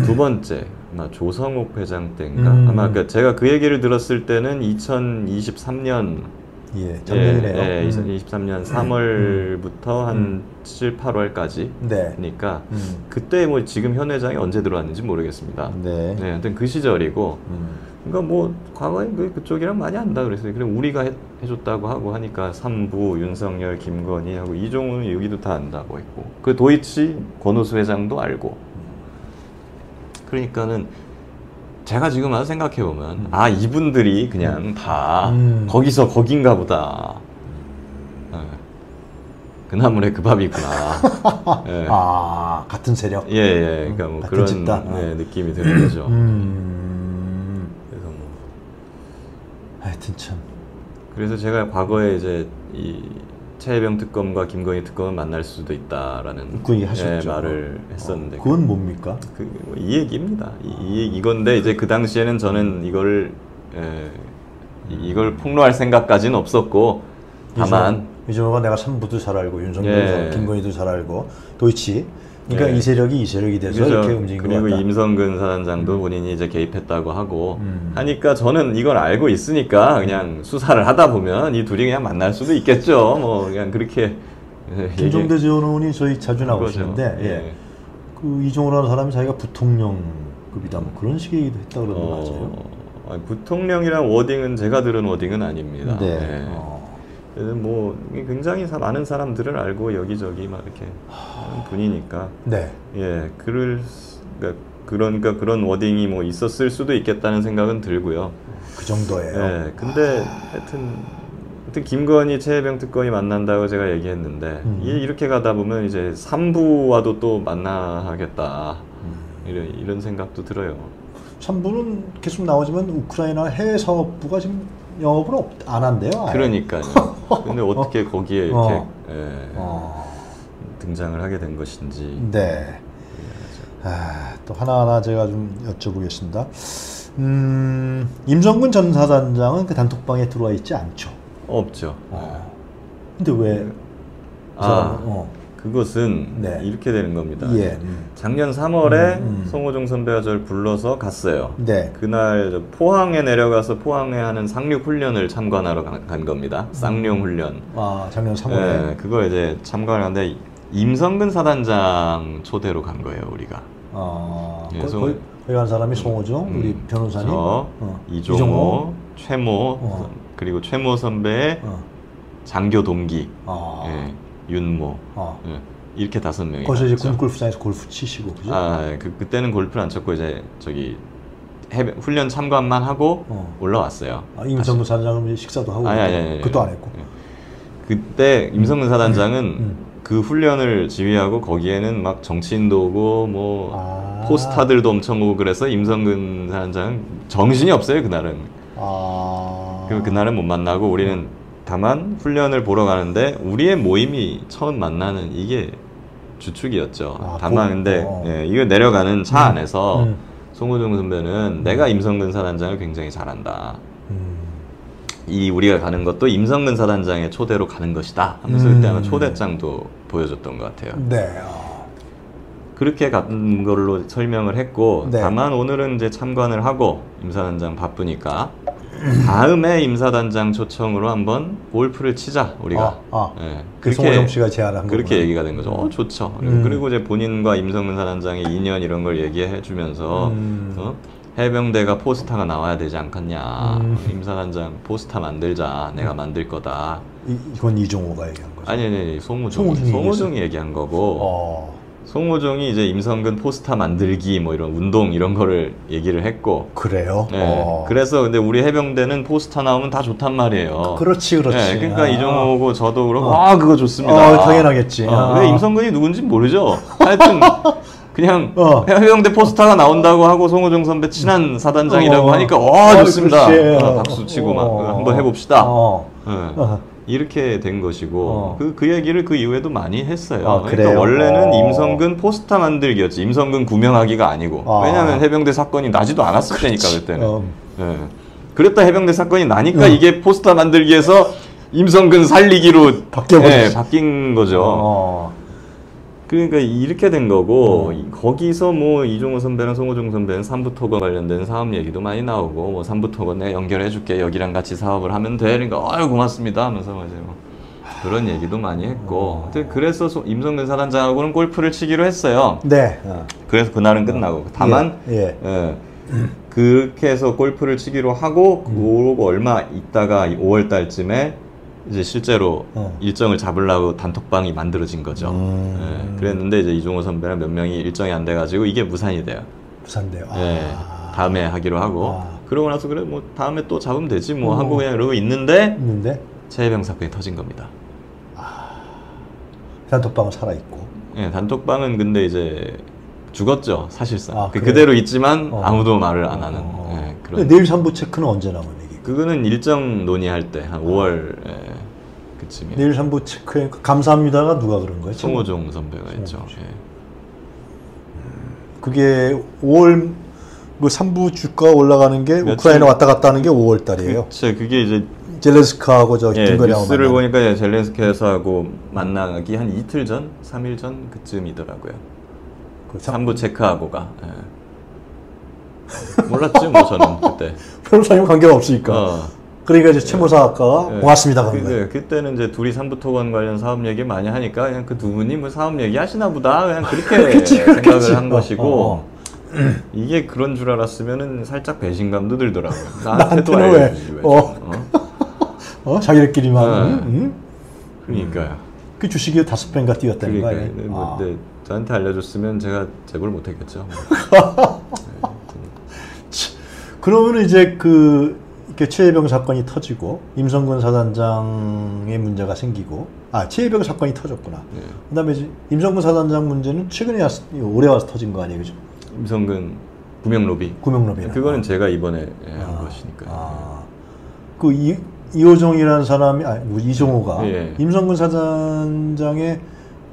두 번째 아마 조성욱 회장 때인가 아마 그러니까 제가 그 얘기를 들었을 때는 2023년 작년이네요. 2023년 3월부터 한 7, 8월까지. 네. 그러니까 그때 뭐 지금 현 회장이 언제 들어왔는지 모르겠습니다. 네. 네. 하여튼 그 시절이고. 그러니까 뭐 과거에 그쪽이랑 많이 안다 그랬어요. 그럼 우리가 해줬다고 하고 하니까 삼부, 윤석열, 김건희 하고 이종호는 여기도 다 안다고 했고. 그 도이치 권오수 회장도 알고. 그러니까는 제가 지금 와서 생각해보면 이분들이 그냥 다 거기서 거긴가 보다. 그 나물에 그 밥이 있구나. 예. 같은 세력? 예예. 예. 그러니까 뭐 그런 느낌이 드는 거죠. 그래서 뭐 하여튼 참. 그래서 제가 과거에 이제 이 차예병 특검과 김건희 특검은 만날 수도 있다라는 예, 말을 했었는데 그건 뭡니까? 뭐 이 얘기입니다. 이건데 이제 그 당시에는 저는 이걸 이걸 폭로할 생각까지는 없었고 다만 이종호가 내가 삼부도 잘 알고 윤석열 예. 김건희도 잘 알고 도이치 그러니까 예. 이 세력이 돼서 그렇죠. 이렇게 움직인 것 같다. 그리고 임성근 사단장도 본인이 이제 개입했다고 하고 하니까 저는 이걸 알고 있으니까 그냥 수사를 하다 보면 이 둘이 그냥 만날 수도 있겠죠. 뭐 그냥 그렇게 김종대 전 의원이 저희 자주 나오시는데 예. 그 이종호라는 사람이 자기가 부통령급이다 뭐 그런 식의 얘기도 했다 그러는 거 맞아요? 부통령이란 워딩은 제가 들은 워딩은 아닙니다. 네. 예. 뭐 굉장히 많은 사람들을 알고 여기저기 막 이렇게 하는 분이니까 네. 예, 그러니까 그런 워딩이 뭐 있었을 수도 있겠다는 생각은 들고요. 그 정도예요. 예, 근데 하여튼 김건희 최혜병 특검이 만난다고 제가 얘기했는데 이렇게 가다 보면 이제 삼부와도 또 만나겠다 이런 생각도 들어요. 삼부는 계속 나오지만 우크라이나 해외 사업부가 지금 영업을 안 한대요. 아예. 그러니까요. 근데 어떻게 거기에 이렇게 예, 등장을 하게 된 것인지. 네. 아, 또 하나하나 제가 좀 여쭤보겠습니다. 임성근 전 사단장은 그 단톡방에 들어와 있지 않죠? 없죠. 근데 왜? 그것은 네. 이렇게 되는 겁니다. 예. 작년 3월에 송호중 선배가 저를 불러서 갔어요. 네. 그날 포항에 내려가서 포항에 하는 상륙훈련을 참관하러 간 겁니다. 쌍룡훈련. 아, 작년 3월에? 네, 그걸 이제 참관을 하는데 임성근 사단장 초대로 간 거예요, 우리가. 아, 거기 간 사람이 송호중, 우리 변호사님, 저, 이종호, 최모, 그리고 최모 선배의 장교 동기. 예. 윤모 예. 이렇게 5명이 거기서 이제 군골프장에서 골프 치시고 그죠? 아, 그때는 골프를 안 쳤고 이제 저기 훈련 참관만 하고 올라왔어요. 아, 임성근 사단장은 식사도 하고 아니, 그것도 안 했고 예. 그때 임성근 사단장은 그 훈련을 지휘하고 거기에는 막 정치인도 오고 뭐 포스타들도 엄청 오고 그래서 임성근 사단장은 정신이 없어요 그날은. 그날은 못 만나고 우리는 다만 훈련을 보러 가는데 우리의 모임이 처음 만나는 이게 주축이었죠. 다만 근데 예, 이거 내려가는 차 안에서 송호중 선배는 내가 임성근 사단장을 굉장히 잘한다. 이 우리가 가는 것도 임성근 사단장의 초대로 가는 것이다 하면서 그때 아마 초대장도 보여줬던 것 같아요. 네. 그렇게 간 걸로 설명을 했고 네. 다만 오늘은 이제 참관을 하고 임 사단장 바쁘니까 다음에 임사단장 초청으로 한번 골프를 치자 우리가. 예, 송호정 씨가 제안한 그렇게 거구나. 얘기가 된 거죠. 좋죠. 그리고 이제 본인과 임성근 사단장의 인연 이런 걸 얘기해 주면서 해병대가 포스타가 나와야 되지 않겠냐. 임사단장 포스타 만들자. 내가 만들 거다. 이건 이종호가 얘기한 거죠? 아니 송호중이 얘기한 거고. 송호종이 이제 임성근 포스타 만들기 뭐 이런 운동 이런 거를 얘기를 했고 그래요? 네. 그래서 근데 우리 해병대는 포스타 나오면 다 좋단 말이에요. 그렇지. 네. 그러니까 이종호고 저도 그러고 그거 좋습니다. 당연하겠지. 왜 임성근이 누군지 모르죠. 하여튼 그냥 해병대 포스타가 나온다고 하고 송호중 선배 친한 사단장이라고 하니까 좋습니다. 박수 치고 막 한번 해봅시다. 네. 이렇게 된 것이고 그 얘기를 그 이후에도 많이 했어요. 그러니까 원래는 임성근 포스타 만들기였지 임성근 구명하기가 아니고 왜냐하면 해병대 사건이 나지도 않았을 때니까 그때는 예. 그랬다 해병대 사건이 나니까 이게 포스타 만들기에서 임성근 살리기로 바뀐 거죠. 그러니까 이렇게 된 거고 거기서 뭐 이종호 선배랑 송호중 선배는 삼부토건 관련된 사업 얘기도 많이 나오고 뭐 삼부토건 내가 연결해줄게 여기랑 같이 사업을 하면 돼 그러니까 아유 고맙습니다 하면서 뭐 그런 얘기도 많이 했고 그래서 임성근 사단장하고는 골프를 치기로 했어요. 네. 그래서 그날은 끝나고 다만 그렇게 해서 골프를 치기로 하고 그러고 얼마 있다가 5월 달쯤에 이제 실제로 일정을 잡으려고 단톡방이 만들어진 거죠. 예, 그랬는데 이제 이종호 선배랑 몇 명이 일정이 안 돼가지고 이게 무산이 돼요. 예, 다음에 하기로 하고 그러고 나서 그래 뭐 다음에 또 잡으면 되지 뭐 하고 그냥 이러고 있는데 최혜병 사건이 터진 겁니다. 단톡방은 살아있고. 예, 단톡방은 근데 이제 죽었죠 사실상. 그대로 있지만 아무도 말을 안 하는. 예, 그런. 내일 3부 체크는 언제 나오니? 그거는 일정 논의할 때 한 5월 그쯤에. 내일 삼부 체크해. 감사합니다가 누가 그런 거예요? 송호정 선배가 했죠. 예. 그게 5월 그 삼부 주가 올라가는 게 우크라이나 왔다 갔다 하는 게 5월 달이에요. 그쵸, 그게 이제 젤렌스키하고 저 김건희하고 뉴스를 보니까 예, 젤렌스키 회사하고 만나기 한 이틀 전, 3일 전 그쯤이더라고요. 그 삼부 체크하고가. 예. 몰랐지 뭐 저는 그때. 변호사님 관계가 없으니까. 그러니까 이제 최모사 아까 고맙습니다. 네, 그때는 이제 둘이 삼부토건 관련 사업 얘기 많이 하니까 그냥 그 두 분이 뭐 사업 얘기 하시나 보다 그냥 그렇게 생각을 한 것이고 이게 그런 줄 알았으면은 살짝 배신감도 들더라고요. 나한테도 알려주지 왜? 자기들끼리만. 그러니까요. 그 주식이 5배인가 뛰었다는 거예요. 네, 네, 저한테 알려줬으면 제가 제보를 못했겠죠. 그러면 이제 그 이렇게 최혜병 사건이 터지고 임성근 사단장의 문제가 생기고 최혜병 사건이 터졌구나. 네. 그다음에 이제 임성근 사단장 문제는 최근에 와서, 올해 와서 터진 거 아니에요, 그죠? 임성근 구명로비. 구명로비. 그거는 제가 이번에 한 것이니까. 그 이호종이라는 사람이 이종호가 임성근 사단장의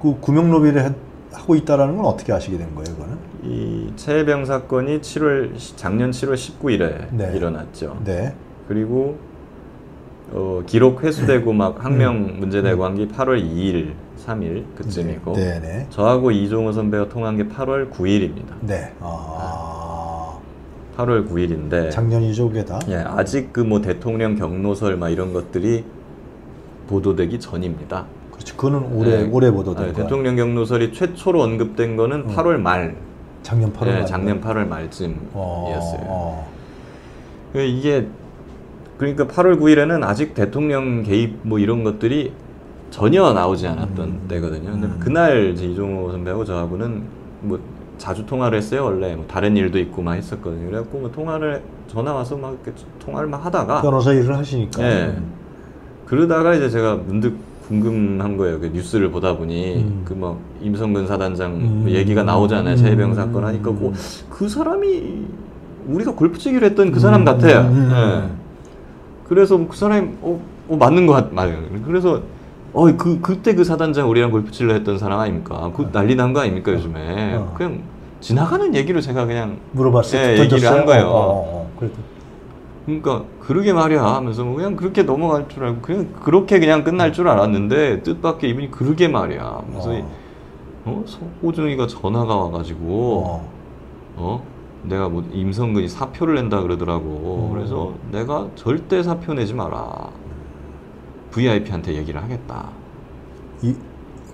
그 구명로비를 하고 있다라는 건 어떻게 아시게 된 거예요, 그거는? 이 최혜병 사건이 작년 7월 19일에 일어났죠. 네. 그리고 기록 회수되고 막 학명 문제되고 한 게 8월 2일, 3일 그쯤이고 저하고 이종호 선배가 통한 게 8월 9일입니다. 네. 8월 9일인데 작년이죠, 그게 다? 예, 아직 그 뭐 대통령 경로설 막 이런 것들이 보도되기 전입니다. 그렇죠. 그거는 올해 보도된 거예요. 대통령 경로설이 최초로 언급된 거는 8월 말. 작년 8월 말. 작년 8월 말쯤이었어요. 이게 그러니까 8월 9일에는 아직 대통령 개입 뭐 이런 것들이 전혀 나오지 않았던 때거든요. 근데 그날 이제 이종호 선배하고 저하고는 뭐 자주 통화를 했어요. 원래 뭐 다른 일도 있고 막 했었거든요. 그래갖고 뭐 전화 와서 막 이렇게 통화를 막 하다가 변호사 일을 하시니까. 그러다가 이제 제가 문득 궁금한 거예요. 그 뉴스를 보다 보니 그 막 임성근 사단장 얘기가 나오잖아요. 최혜병 사건 하니까 그 사람이 우리가 골프치기로 했던 그 사람 같아요. 그래서 그 사람이 맞는 거 같아요. 그래서 그때 그 사단장 우리랑 골프치기로 했던 사람 아닙니까? 그 난리 난 거 아닙니까 요즘에? 그냥 지나가는 얘기로 제가 그냥 물어봤어요. 얘기를 한 거예요. 그러니까 그러게 말이야 하면서 그냥 그렇게 넘어갈 줄 알고 그렇게 그냥 끝날 줄 알았는데 뜻밖의 이분이 그러게 말이야 하면서 송호중이가 전화가 와가지고 내가 뭐 임성근이 사표를 낸다 그러더라고. 그래서 내가 절대 사표 내지 마라. VIP한테 얘기를 하겠다.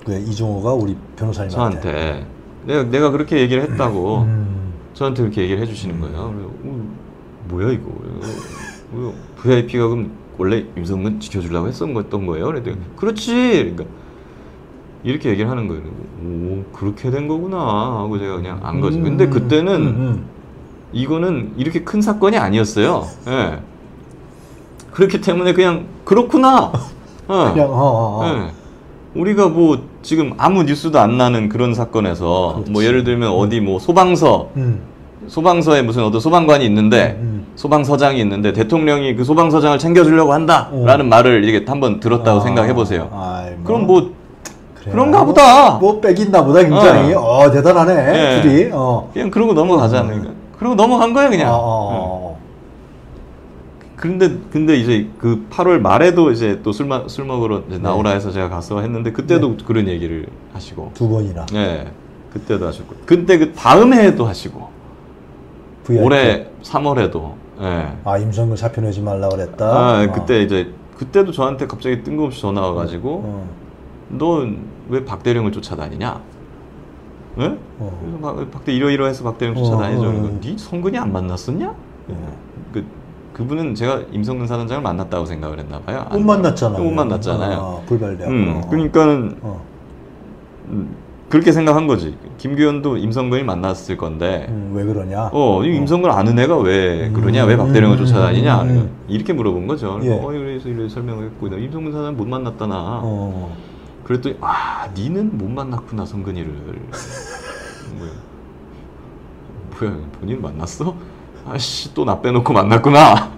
이종호가 우리 변호사님한테 저한테 내가 그렇게 얘기를 했다고 저한테 그렇게 얘기를 해주시는 거예요. 뭐야 이거? VIP가 그럼 원래 임성근 지켜주려고 했던 거예요? 그랬더니 그렇지! 그러니까 이렇게 얘기를 하는 거예요. 그렇게 된 거구나 하고 제가 그냥 안 거죠. 근데 그때는 이거는 이렇게 큰 사건이 아니었어요. 예. 그렇기 때문에 그냥 그렇구나! 우리가 뭐 지금 아무 뉴스도 안 나는 그런 사건에서 뭐 예를 들면 어디 뭐 소방서에 무슨 어떤 소방관이 있는데 소방서장이 있는데 대통령이 그 소방서장을 챙겨주려고 한다라는 말을 이게 한번 들었다고 생각해 보세요. 그럼 뭐 그런가 보다. 뭐 빼긴다 보다 굉장히. 대단하네. 네. 둘이. 그냥 그러고 넘어가잖아요. 그러고 넘어간 거야 그냥. 근데 이제 그 8월 말에도 이제 또 술 먹으러 이제 나오라 해서 제가 가서 했는데 그때도 그런 얘기를 하시고 두 번이나. 네. 그때도 하셨고 그때 그 다음 해에도 하시고. VIP. 올해 3월에도 임성근 사표 내지 말라 그랬다. 그때도 저한테 갑자기 뜬금없이 전화 와가지고 넌 왜 박대령을 쫓아다니냐? 네? 그래서 이러이러해서 박대령 쫓아다니죠. 네 성근이 안 만났었냐? 그분은 제가 임성근 사단장을 만났다고 생각을 했나 봐요. 못 만났잖아요. 불발돼요. 그러니까는 그렇게 생각한 거지. 김규현도 임성근이 만났을 건데 왜 그러냐? 임성근 아는 애가 왜 그러냐? 왜 박대령을 쫓아다니냐? 이렇게 물어본 거죠. 그래서 설명을 했고 임성근 사람 못 만났다나. 그랬더니 니는 못 만났구나 성근이를. 뭐야 본인 만났어? 또 나 빼놓고 만났구나.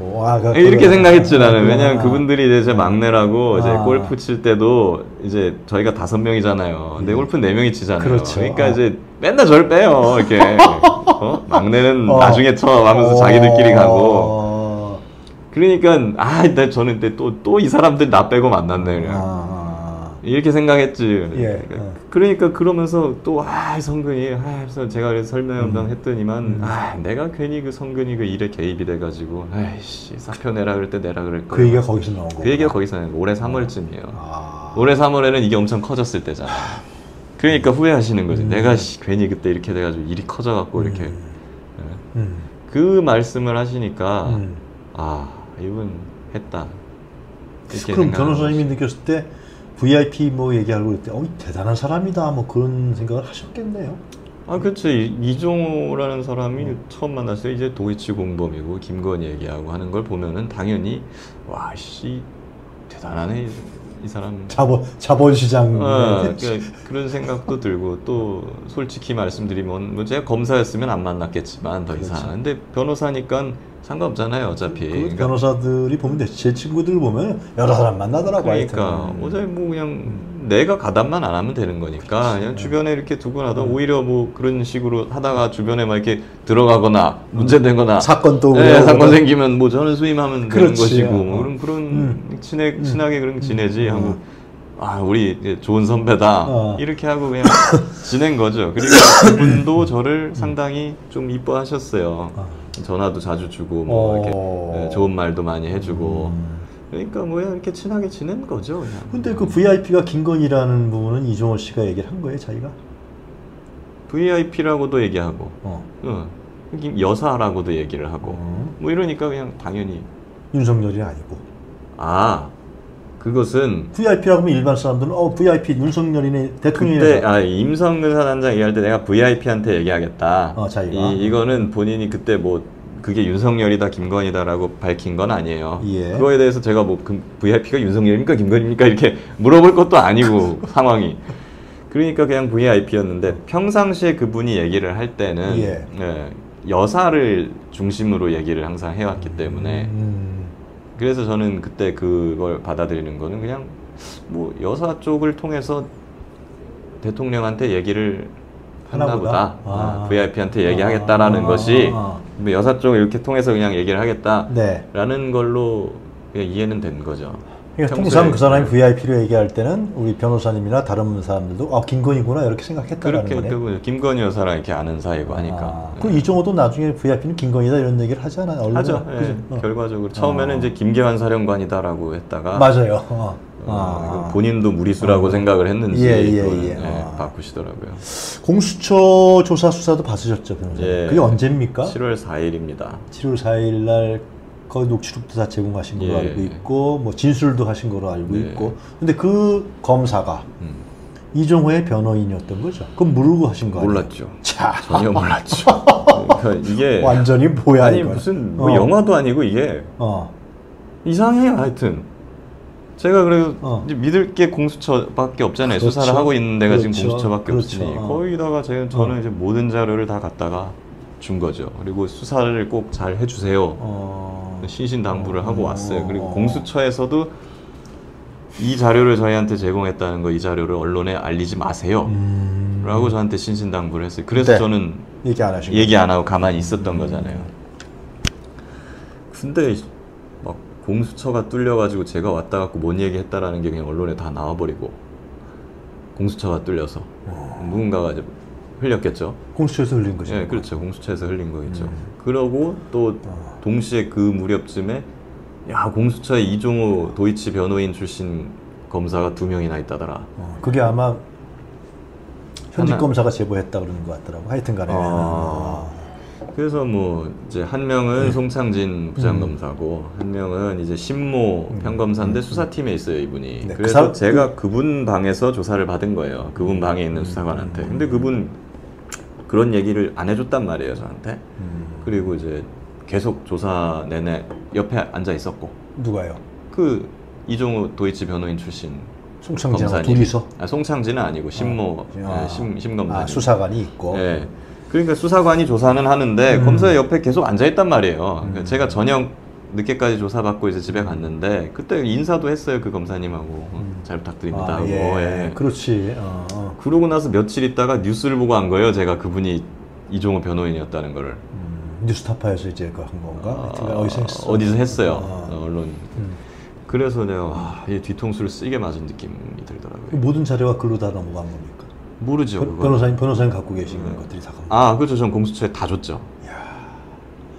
와, 이렇게 생각했지 나는. 왜냐면 그분들이 이제 제 막내라고, 이제 골프 칠 때도 이제 저희가 5명이잖아요. 근데 골프는 4명이 치잖아요. 그렇죠. 그러니까 이제 맨날 저를 빼요. 이렇게 어? 막내는 나중에 쳐 하면서 자기들끼리 가고. 그러니까 아, 저는 또 이 사람들 나 빼고 만났네 그냥. 이렇게 생각했지. 예, 그러니까 그러면서 또 성근이 그래서 제가 그래서 설명을 했더니만 내가 괜히 그 성근이 그 일에 개입이 돼가지고 아이씨 사표 내라 그럴 때 내라 그럴 거야. 그 얘기가 거기서 나온 거야. 그 얘기가 거기서 나온 거야. 올해 3월쯤이에요. 올해 3월에는 이게 엄청 커졌을 때잖아. 그러니까 후회하시는 거지. 내가 괜히 그때 이렇게 돼가지고 일이 커져갖고 이렇게 그 말씀을 하시니까 아, 이분 했다. 그럼 변호사님이 느꼈을 때 VIP 뭐 얘기하고 그럴 때 대단한 사람이다 뭐 그런 생각을 하셨겠네요. 아, 그렇지. 이종호라는 사람이 처음 만났을 때 이제 도이치 공범이고 김건희 얘기하고 하는 걸 보면은 당연히 와, 씨 대단하네 이 사람. 자본시장. 그런 생각도 들고, 또 솔직히 말씀드리면 뭐 제가 검사였으면 안 만났겠지만 더 이상. 근데 변호사니까 상관없잖아요 어차피. 그러니까 변호사들이 보면 제 친구들 보면 여러 사람 만나더라고. 그러니까 어차피 뭐 그냥 내가 가담만 안 하면 되는 거니까. 그냥 주변에 이렇게 두고 나다 오히려 뭐 그런 식으로 하다가 주변에 막 이렇게 들어가거나 문제된거나 사건 또 사건 생기면 뭐 저는 수임하면 되는 것이고 뭐 그런 친하게 그런 지내지 하고 아, 우리 좋은 선배다 이렇게 하고 그냥 지낸 거죠. 그리고 그분도 저를 상당히 좀 이뻐하셨어요. 전화도 자주 주고 뭐 이렇게 좋은 말도 많이 해주고 그러니까 뭐 이렇게 친하게 지낸 거죠 그냥. 근데 그 VIP가 김건희라는 부분은 이종호 씨가 얘기를 한 거예요 자기가? VIP라고도 얘기하고 여사라고도 얘기를 하고 뭐 이러니까 그냥 당연히 윤석열이 아니고. 아, 그것은 VIP라고 하면 일반 사람들은 VIP 윤석열이네 대통령이네. 그때 임성근 사단장 얘기할 때 내가 VIP한테 얘기하겠다. 자기가. 이거는 본인이 그때 뭐 그게 윤석열이다 김건희다라고 밝힌 건 아니에요. 예. 그거에 대해서 제가 뭐 VIP가 윤석열입니까 김건희입니까 이렇게 물어볼 것도 아니고 상황이. 그러니까 그냥 VIP였는데 평상시에 그분이 얘기를 할 때는 여사를 중심으로 얘기를 항상 해왔기 때문에. 그래서 저는 그때 그걸 받아들이는 거는 그냥 뭐 여사 쪽을 통해서 대통령한테 얘기를 하나보다. VIP한테 얘기하겠다라는 것이 여사 쪽 이렇게 통해서 그냥 얘기를 하겠다라는 걸로 그냥 이해는 된 거죠. 그러니까 통상 그 사람이 VIP로 얘기할 때는 우리 변호사님이나 다른 사람들도 김건희구나 이렇게 생각했다라는 거네. 그렇게 김건희 여사랑 이렇게 아는 사이고 하니까. 그 이종호도 나중에 VIP는 김건희다 이런 얘기를 하잖아요. 하죠. 결과적으로 처음에는 이제 김계환 사령관이다라고 했다가 맞아요. 본인도 무리수라고 생각을 했는지 바꾸시더라고요. 공수처 조사 수사도 받으셨죠 변호사님? 그게 언제입니까? 7월 4일입니다. 7월 4일 날 거의 녹취록도 다 제공하신 걸로 알고 있고 뭐 진술도 하신 걸로 알고 있고. 근데 그 검사가 이종호의 변호인이었던 거죠? 그럼 모르고 하신 거 아니에요? 몰랐죠. 전혀 몰랐죠. 그러니까 이게 완전히 뭐야. 아니 이건. 무슨 뭐 영화도 아니고 이게 이상해요. 하여튼 제가 그래도 이제 믿을 게 공수처밖에 없잖아요. 그렇죠. 수사를 하고 있는 데가 지금 공수처밖에 없으니 거기다가 저는 이제 모든 자료를 다 갖다가 준 거죠. 그리고 수사를 꼭 잘 해주세요. 신신당부를 하고 왔어요. 그리고 공수처에서도 이 자료를 저희한테 제공했다는 거, 이 자료를 언론에 알리지 마세요 라고 저한테 신신당부를 했어요. 그래서 저는 얘기 안 하고 가만히 있었던 거잖아요. 근데 막 공수처가 뚫려가지고 제가 왔다 갖고 뭔 얘기했다라는 게 그냥 언론에 다 나와버리고 공수처가 뚫려서 누군가가 이제 흘렸겠죠. 공수처에서 흘린 거죠. 네, 그렇죠. 공수처에서 흘린 거겠죠. 그러고 또 동시에 그 무렵쯤에 공수처에 이종호 도이치 변호인 출신 검사가 2명이나 있다더라. 그게 아마 현직 검사가 제보했다 그러는 것 같더라고. 하여튼간에. 그래서 뭐 이제 한 명은 송창진 부장검사고 한 명은 이제 신모 평검사인데 수사팀에 있어요 이분이. 그래서 제가 그분 방에서 조사를 받은 거예요. 그분 방에 있는 수사관한테. 근데 그분 그런 얘기를 안 해줬단 말이에요 저한테. 그리고 이제 계속 조사 내내 옆에 앉아 있었고. 누가요? 그 이종호 도이치 변호인 출신 송창진 검사님. 둘이서? 아, 송창진은 아니고 신모 검사님. 수사관이 있고. 네. 그러니까 수사관이 조사는 하는데 검사 옆에 계속 앉아 있단 말이에요. 제가 저녁 늦게까지 조사받고 이제 집에 갔는데 그때 인사도 했어요. 그 검사님하고. 잘 부탁드립니다. 아, 예. 뭐, 예. 그렇지. 어. 그러고 나서 며칠 있다가 뉴스를 보고 한 거예요. 제가 그분이 이종호 변호인이었다는 거를. 뉴스타파에서 이제 그 한 건가? 아, 어디서 했어요. 어디서 했어요. 아. 언론. 그래서 내가 와, 이 뒤통수를 쓰게 맞은 느낌이 들더라고요. 모든 자료가 글로 다 넘어간 겁니까? 모르죠. 변호사님 갖고 계신 것들이 다 간 거예요. 아, 그렇죠. 전 공수처에 다 줬죠.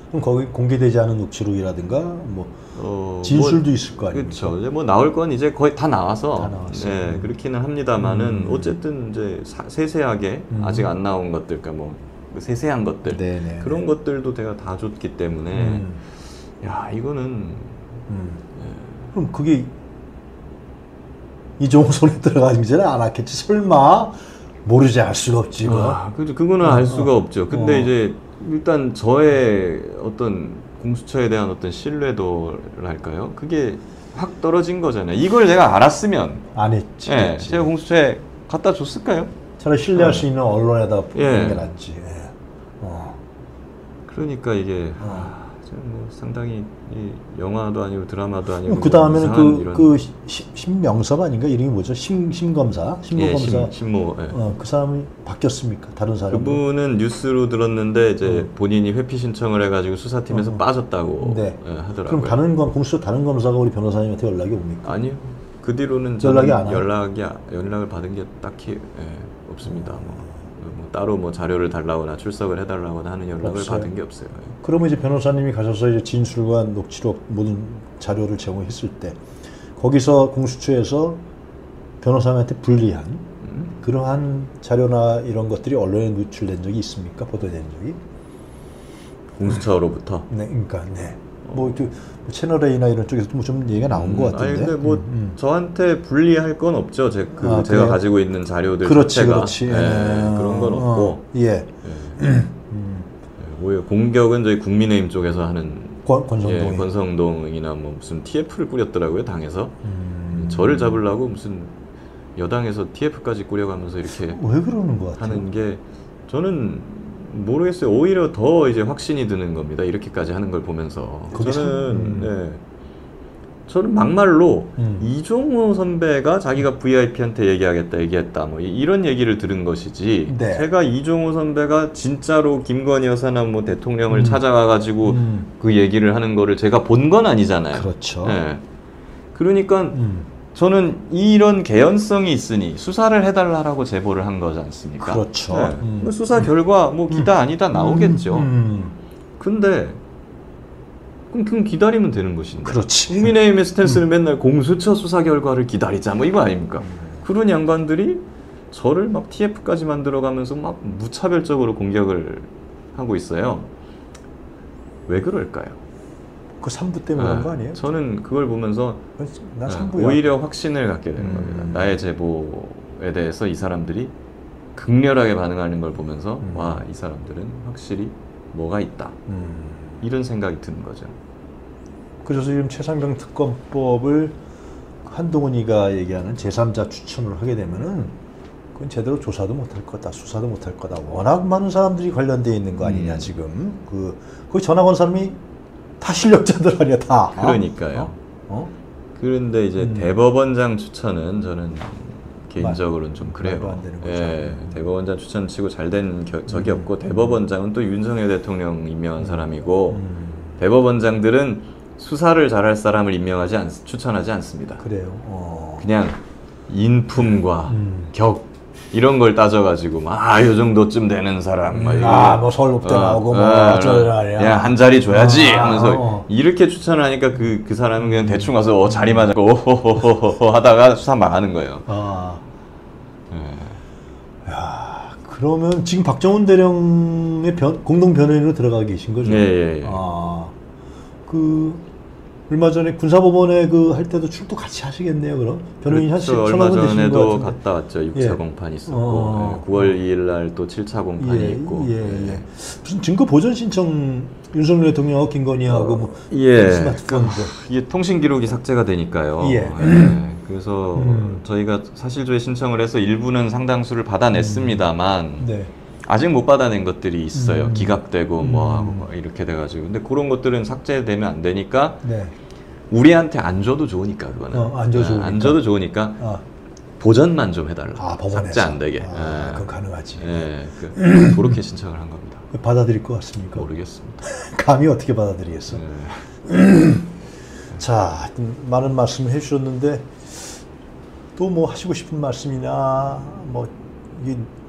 그럼 거기 공개되지 않은 녹취록이라든가 뭐 진술도 뭐, 있을 거 아닙니까? 그렇죠. 이제 뭐 나올 건 이제 거의 다 나와서 네, 그렇기는 합니다만은 어쨌든 이제 세세하게 아직 안 나온 것들, 그러니까 뭐 세세한 것들 네네. 그런 것들도 제가 다 줬기 때문에 야 이거는 네. 그럼 그게 이종호 손에 들어가지는 않았겠지? 설마 모르지 알 수가 없지. 아, 그거는 알 수가 없죠. 근데 이제 일단 저의 어떤 공수처에 대한 어떤 신뢰도랄까요? 그게 확 떨어진 거잖아요. 이걸 내가 알았으면 안 했지. 예, 제가 공수처에 갖다 줬을까요? 차라리 신뢰할 수 있는 언론에다 보는 게 낫지. 예. 그러니까 이게 뭐 상당히 이 영화도 아니고 드라마도 아니고 그 다음에는 그 신명섭 아닌가? 이름이 뭐죠? 신검사? 신모검사? 예, 신모. 예. 그 사람이 바뀌었습니까? 다른 사람? 그분은 뉴스로 들었는데 이제 본인이 회피 신청을 해가지고 수사팀에서 빠졌다고 네. 예, 하더라고요. 그럼 다른 공수처 다른 검사가 우리 변호사님한테 연락이 옵니까? 아니요. 그 뒤로는 연락을 받은 게 딱히 예, 없습니다. 따로 뭐 자료를 달라거나 출석을 해달라거나 하는 연락을 없어요. 받은 게 없어요. 그러면 이제 변호사님이 가셔서 이제 진술과 녹취록 모든 자료를 제공했을 때 거기서 공수처에서 변호사님한테 불리한 그러한 자료나 이런 것들이 언론에 노출된 적이 있습니까? 보도된 적이? 공수처로부터? 네, 그러니까 네. 뭐 그 채널 A나 이런 쪽에서도 뭐 좀 얘기가 나온 것 같은데. 아니 근데 뭐 저한테 불리할 건 없죠. 제가 가지고 있는 자료들 자체가. 그렇지. 예, 그런 건 없고. 예. 예. 오히려 공격은 저희 국민의힘 쪽에서 하는 권성동. 예, 권성동이나 뭐 무슨 TF를 꾸렸더라고요 당에서. 저를 잡으려고 무슨 여당에서 TF까지 꾸려가면서 이렇게. 왜 그러는 것 같아요? 하는 게 저는. 모르겠어요. 오히려 더 이제 확신이 드는 겁니다. 이렇게까지 하는 걸 보면서 저는 막말로 이종호 선배가 자기가 VIP한테 얘기했다 뭐 이런 얘기를 들은 것이지 네. 제가 이종호 선배가 진짜로 김건희 여사나 뭐 대통령을 찾아가 가지고 그 얘기를 하는 거를 제가 본 건 아니잖아요. 그렇죠. 네. 그러니까 저는 이런 개연성이 있으니 수사를 해달라고 제보를 한 거지 않습니까? 그렇죠. 네. 수사 결과 뭐 기다 아니다 나오겠죠. 근데 그럼 기다리면 되는 것인데. 그렇지. 국민의힘의 스탠스는 맨날 공수처 수사 결과를 기다리자 뭐 이거 아닙니까? 그런 양반들이 저를 막 TF까지 만들어가면서 막 무차별적으로 공격을 하고 있어요. 왜 그럴까요? 그 삼부 때문에 그런 거 아니에요? 저는 그걸 보면서 나 오히려 확신을 갖게 되는 겁니다. 나의 제보에 대해서 이 사람들이 극렬하게 반응하는 걸 보면서 와, 이 사람들은 확실히 뭐가 있다. 이런 생각이 드는 거죠. 그래서 지금 최상병 특검법을 한동훈이가 얘기하는 제3자 추천을 하게 되면은 그건 제대로 조사도 못할 거다, 수사도 못할 거다. 워낙 많은 사람들이 관련되어 있는 거 아니냐 지금. 그 전화 건 사람이 다 실력자들 아니야, 다. 그러니까요. 그런데 이제 대법원장 추천은 저는 개인적으로는 좀 그래요. 예, 대법원장 추천 치고 잘된 적이 없고 대법원장은 또 윤석열 대통령 임명한 사람이고 대법원장들은 수사를 잘할 사람을 추천하지 않습니다. 그래요. 그냥 인품과 격 이런 걸 따져가지고 막 요 정도쯤 되는 사람 뭐 서울법대 나오고 뭐 어쩌라 그냥 한 자리 줘야지 하면서 이렇게 추천을 하니까 그 사람은 그냥 대충 와서 자리 맞고 하다가 수사 망하는 거예요. 야, 그러면 지금 박정은 대령의 공동 변호인으로 들어가 계신 거죠? 예. 얼마 전에 군사법원에 할 때도 출두 같이 하시겠네요, 그럼? 변호인 얼마 전에도 갔다 왔죠. 6차 공판이 있었고, 9월 2일 날 또 7차 공판이 있고. 무슨 증거 보전 신청, 윤석열 대통령하고 김건희하고 스마트폰. 이게 통신 기록이 삭제가 되니까요. 그래서 저희가 사실조회 신청을 해서 일부는 상당수를 받아냈습니다만, 아직 못 받아낸 것들이 있어요. 기각되고 뭐 하고 뭐 이렇게 돼가지고. 근데 그런 것들은 삭제되면 안 되니까 네. 우리한테 안 줘도 좋으니까 그거는 안 줘도 좋으니까 보전만 좀 해달라. 법원에서. 삭제 안 되게. 그건 가능하지. 네. 그렇게 신청을 한 겁니다. 받아들일 것 같습니까? 모르겠습니다. 감히 어떻게 받아들이겠어? 네. 자, 많은 말씀을 해주셨는데 또 뭐 하시고 싶은 말씀이나 뭐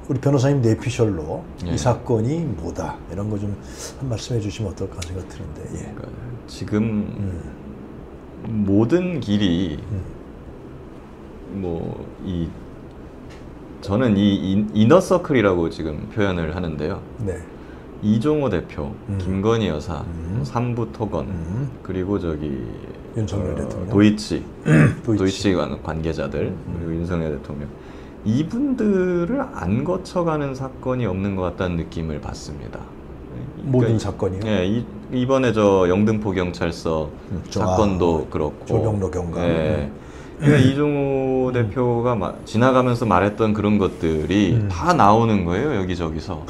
우리 변호사님 내피셜로 이 사건이 뭐다 이런 거 좀 한 말씀해 주시면 어떨까 생각 드는데. 그러니까 지금 모든 길이 뭐 저는 이 이너서클이라고 지금 표현을 하는데요. 네. 이종호 대표, 김건희 여사, 삼부토건, 그리고 저기 윤석열 대통령, 도이치 관계자들, 그리고 윤석열 대통령, 이분들을 안 거쳐가는 사건이 없는 것 같다는 느낌을 받습니다. 그러니까 모든 사건이요? 네, 이번에 저 영등포 경찰서 사건도 그렇고 조병로 경감. 네. 그러니까 이종호 대표가 지나가면서 말했던 그런 것들이 다 나오는 거예요, 여기저기서.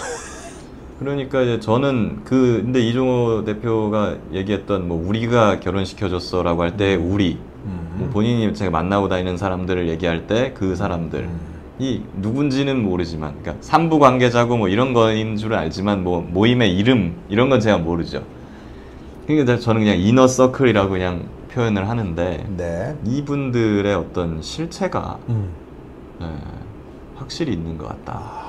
그러니까 이제 저는 근데 이종호 대표가 얘기했던 뭐 우리가 결혼시켜줬어라고 할 때 우리 뭐 본인이 제가 만나고 다니는 사람들을 얘기할 때 그 사람들이 누군지는 모르지만 그러니까 삼부 관계자고 뭐 이런 거인 줄 알지만 뭐 모임의 이름 이런 건 제가 모르죠. 그러니까 저는 그냥 이너서클이라고 그냥 표현을 하는데 네. 이분들의 어떤 실체가 확실히 있는 것 같다.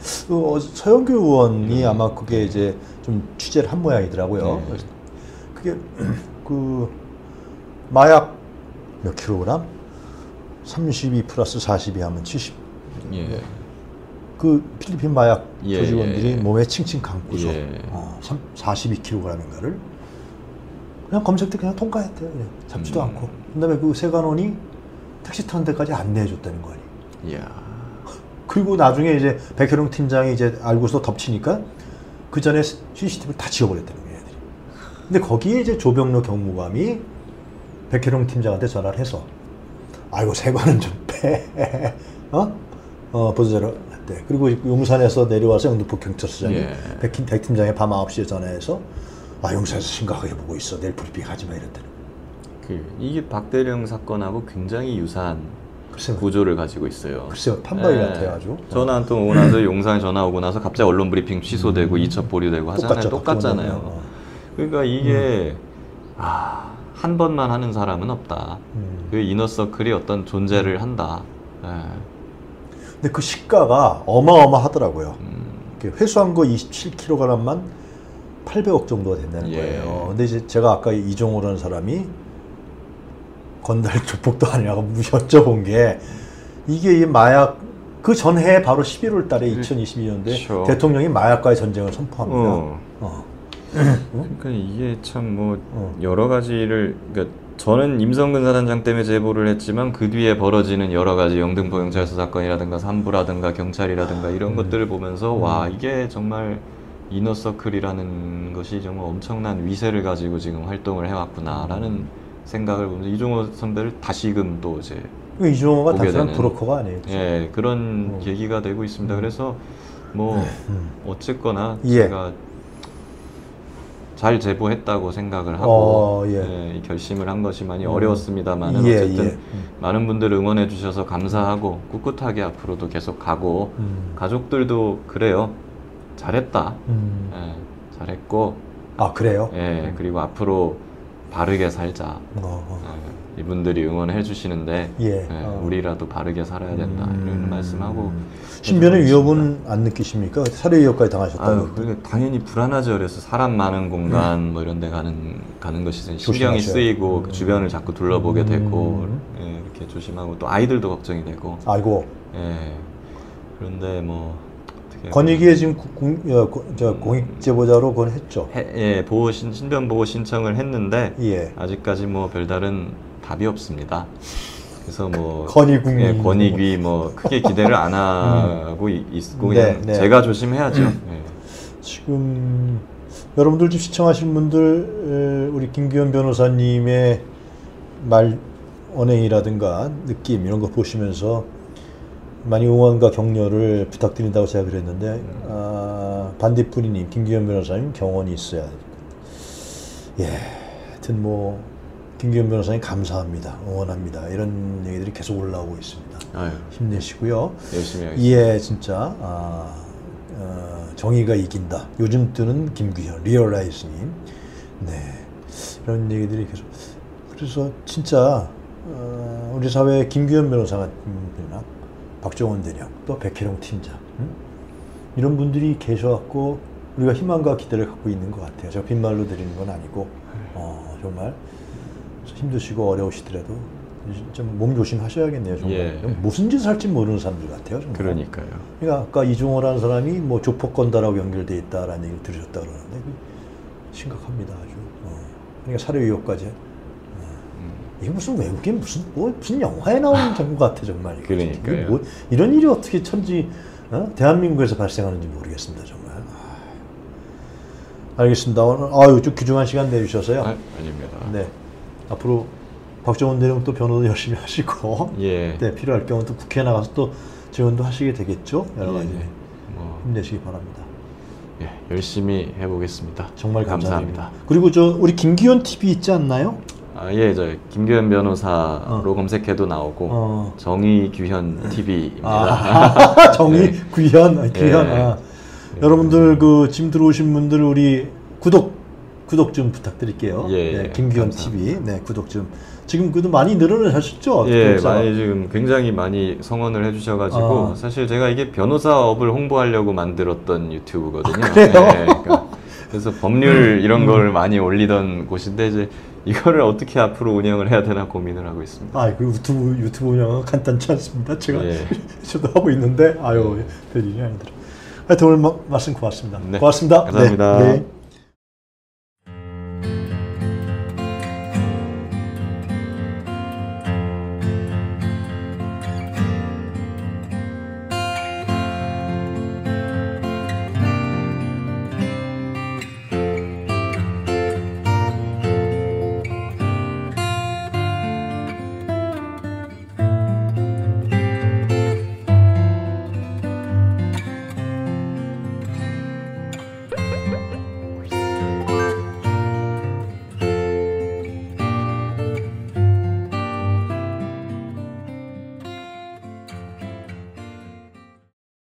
서영교 의원이 아마 그게 이제 좀 취재를 한 모양이더라고요. 네. 그게 그 마약 몇 킬로그램? 32 플러스 42 하면 70. 예. 그 필리핀 마약 조직원들이 몸에 칭칭 감고서 42kg인가를 그냥 검색 때 그냥 통과했대요. 그냥. 잡지도 않고. 그다음에 그 세관원이 택시 타는 데까지 안내해줬다는 거 아니에요. 그리고 나중에 이제 백혜룡 팀장이 이제 알고서 덮치니까 그 전에 CCTV를 다 지워버렸다는 거예요, 애들이. 근데 거기에 이제 조병로 경무감이 백혜룡 팀장한테 전화를 해서 아이고 세관은 좀 빼. 보조자로 했대. 그리고 용산에서 내려와서 영등포 경찰서장이 백 팀장의 밤 9시에 전화해서 아 용산에서 심각하게 보고 있어. 내일 브리핑 하지 마 이랬다는 거예요. 이게 박대령 사건하고 굉장히 유사한 구조를 가지고 있어요. 글쎄요, 판박이 같아요, 아주. 전화 한 통 오고 나서 용산에 전화 오고 나서 갑자기 언론 브리핑 취소되고 2차 보류되고 하잖아요. 똑같잖아요. 그러니까 이게 한 번만 하는 사람은 없다. 그 이너서클이 어떤 존재를 한다. 근데 그 시가가 어마어마하더라고요. 회수한 거 27kg만 800억 정도가 된다는 거예요. 근데 이제 제가 아까 이종호라는 사람이 건달 조폭도 아니라고 여쭤본 게 이게 이 마약 그 전해 바로 11월 달에 2022년도에 그렇죠. 대통령이 마약과의 전쟁을 선포합니다. 그러니까 이게 참 뭐 여러 가지를 그러니까 저는 임성근 사단장 때문에 제보를 했지만 그 뒤에 벌어지는 여러 가지 영등포 경찰서 사건이라든가 삼부라든가 경찰이라든가 이런 것들을 보면서 와 이게 정말 이너서클이라는 것이 정말 엄청난 위세를 가지고 지금 활동을 해왔구나라는 생각을 보면서 이종호 선배를 다시금 또 이제 이종호가 단순한 브로커가 아니에요. 그렇죠? 예, 그런 계기가 되고 있습니다. 그래서 뭐 어쨌거나 제가 잘 제보했다고 생각을 하고 결심을 한 것이많이 어려웠습니다만 어쨌든 많은 분들 응원해 주셔서 감사하고 꿋꿋하게 앞으로도 계속 가고 가족들도 그래요. 잘했다. 예, 잘했고 그래요? 예, 그리고 앞으로 바르게 살자. 이분들이 응원해 주시는데 우리라도 바르게 살아야 된다. 이런 말씀하고 신변의 위협은 안 느끼십니까? 살해 위협까지 당하셨다고. 그러니까 당연히 불안하죠. 그래서 사람 많은 공간 뭐 이런 데 가는 것이 신경이 쓰이고 그 주변을 자꾸 둘러보게 되고 이렇게 조심하고 또 아이들도 걱정이 되고 아이고 그런데 뭐 권익위에 지금 공익 제보자로 그건 했죠. 신변 보호 신청을 했는데 아직까지 뭐 별다른 답이 없습니다. 그래서 뭐 권익위 뭐 크게 기대를 안 하고 있고 그냥 제가 조심해야죠. 지금 여러분들 좀 시청하신 분들 우리 김규현 변호사님의 말 언행이라든가 느낌 이런 거 보시면서 많이 응원과 격려를 부탁드린다고 제가 그랬는데 반딧불이님, 김규현 변호사님 경험이 있어야 됩니다. 예, 하여튼 뭐 김규현 변호사님 감사합니다, 응원합니다, 이런 얘기들이 계속 올라오고 있습니다. 아유. 힘내시고요. 열심히 하겠습니다. 예, 진짜 정의가 이긴다. 요즘 뜨는 김규현, 리얼라이즈님. 네, 이런 얘기들이 계속. 그래서 진짜 우리 사회의 김규현 변호사가 박정은 대령, 또 백혜룡 팀장, 이런 분들이 계셔갖고 우리가 희망과 기대를 갖고 있는 것 같아요. 제가 빈말로 드리는 건 아니고 정말 힘드시고 어려우시더라도 좀 몸 조심하셔야겠네요. 정말. 예. 무슨 짓을 할지 모르는 사람들 같아요. 정말. 그러니까요. 그러니까 아까 이종호라는 사람이 뭐 조폭건다라고 연결돼 있다라는 얘기를 들으셨다 그러는데 심각합니다. 아주. 그러니까 사료 의혹까지. 이게 무슨 외국인 무슨 영화에 나오는 장면 같아 정말. 그러니까요. 뭐, 이런 일이 어떻게 천지 대한민국에서 발생하는지 모르겠습니다 정말. 알겠습니다. 오늘 좀 귀중한 시간 내주셔서요. 아닙니다. 네, 앞으로 박정은 대령 또 변호도 열심히 하시고, 예, 네, 필요할 경우 또 국회에 나가서 또 지원도 하시게 되겠죠. 여러 가지 힘내시기 바랍니다. 예, 열심히 해보겠습니다. 정말 감사합니다. 감사합니다. 그리고 우리 김규현 TV 있지 않나요? 예, 저 김규현 변호사로 검색해도 나오고 정의규현 TV입니다. 정의규현, 규현. 예. 여러분들 지금 들어오신 분들 우리 구독 좀 부탁드릴게요. 예, 네, 김규현 TV, 네, 구독 좀. 지금 그래도 많이 늘어나셨죠? 예, 변호사. 많이 지금 굉장히 많이 성원을 해주셔가지고 사실 제가 이게 변호사업을 홍보하려고 만들었던 유튜브거든요. 그래요? 예, 그러니까 그래서 법률 이런 걸 많이 올리던 곳인데 이제 이거를 어떻게 앞으로 운영을 해야 되나 고민을 하고 있습니다. 그 유튜브 운영은 간단치 않습니다. 제가 저도 하고 있는데 별일이 아니더라고요. 하여튼 오늘 말씀 고맙습니다. 네. 고맙습니다. 감사합니다. 네. 네.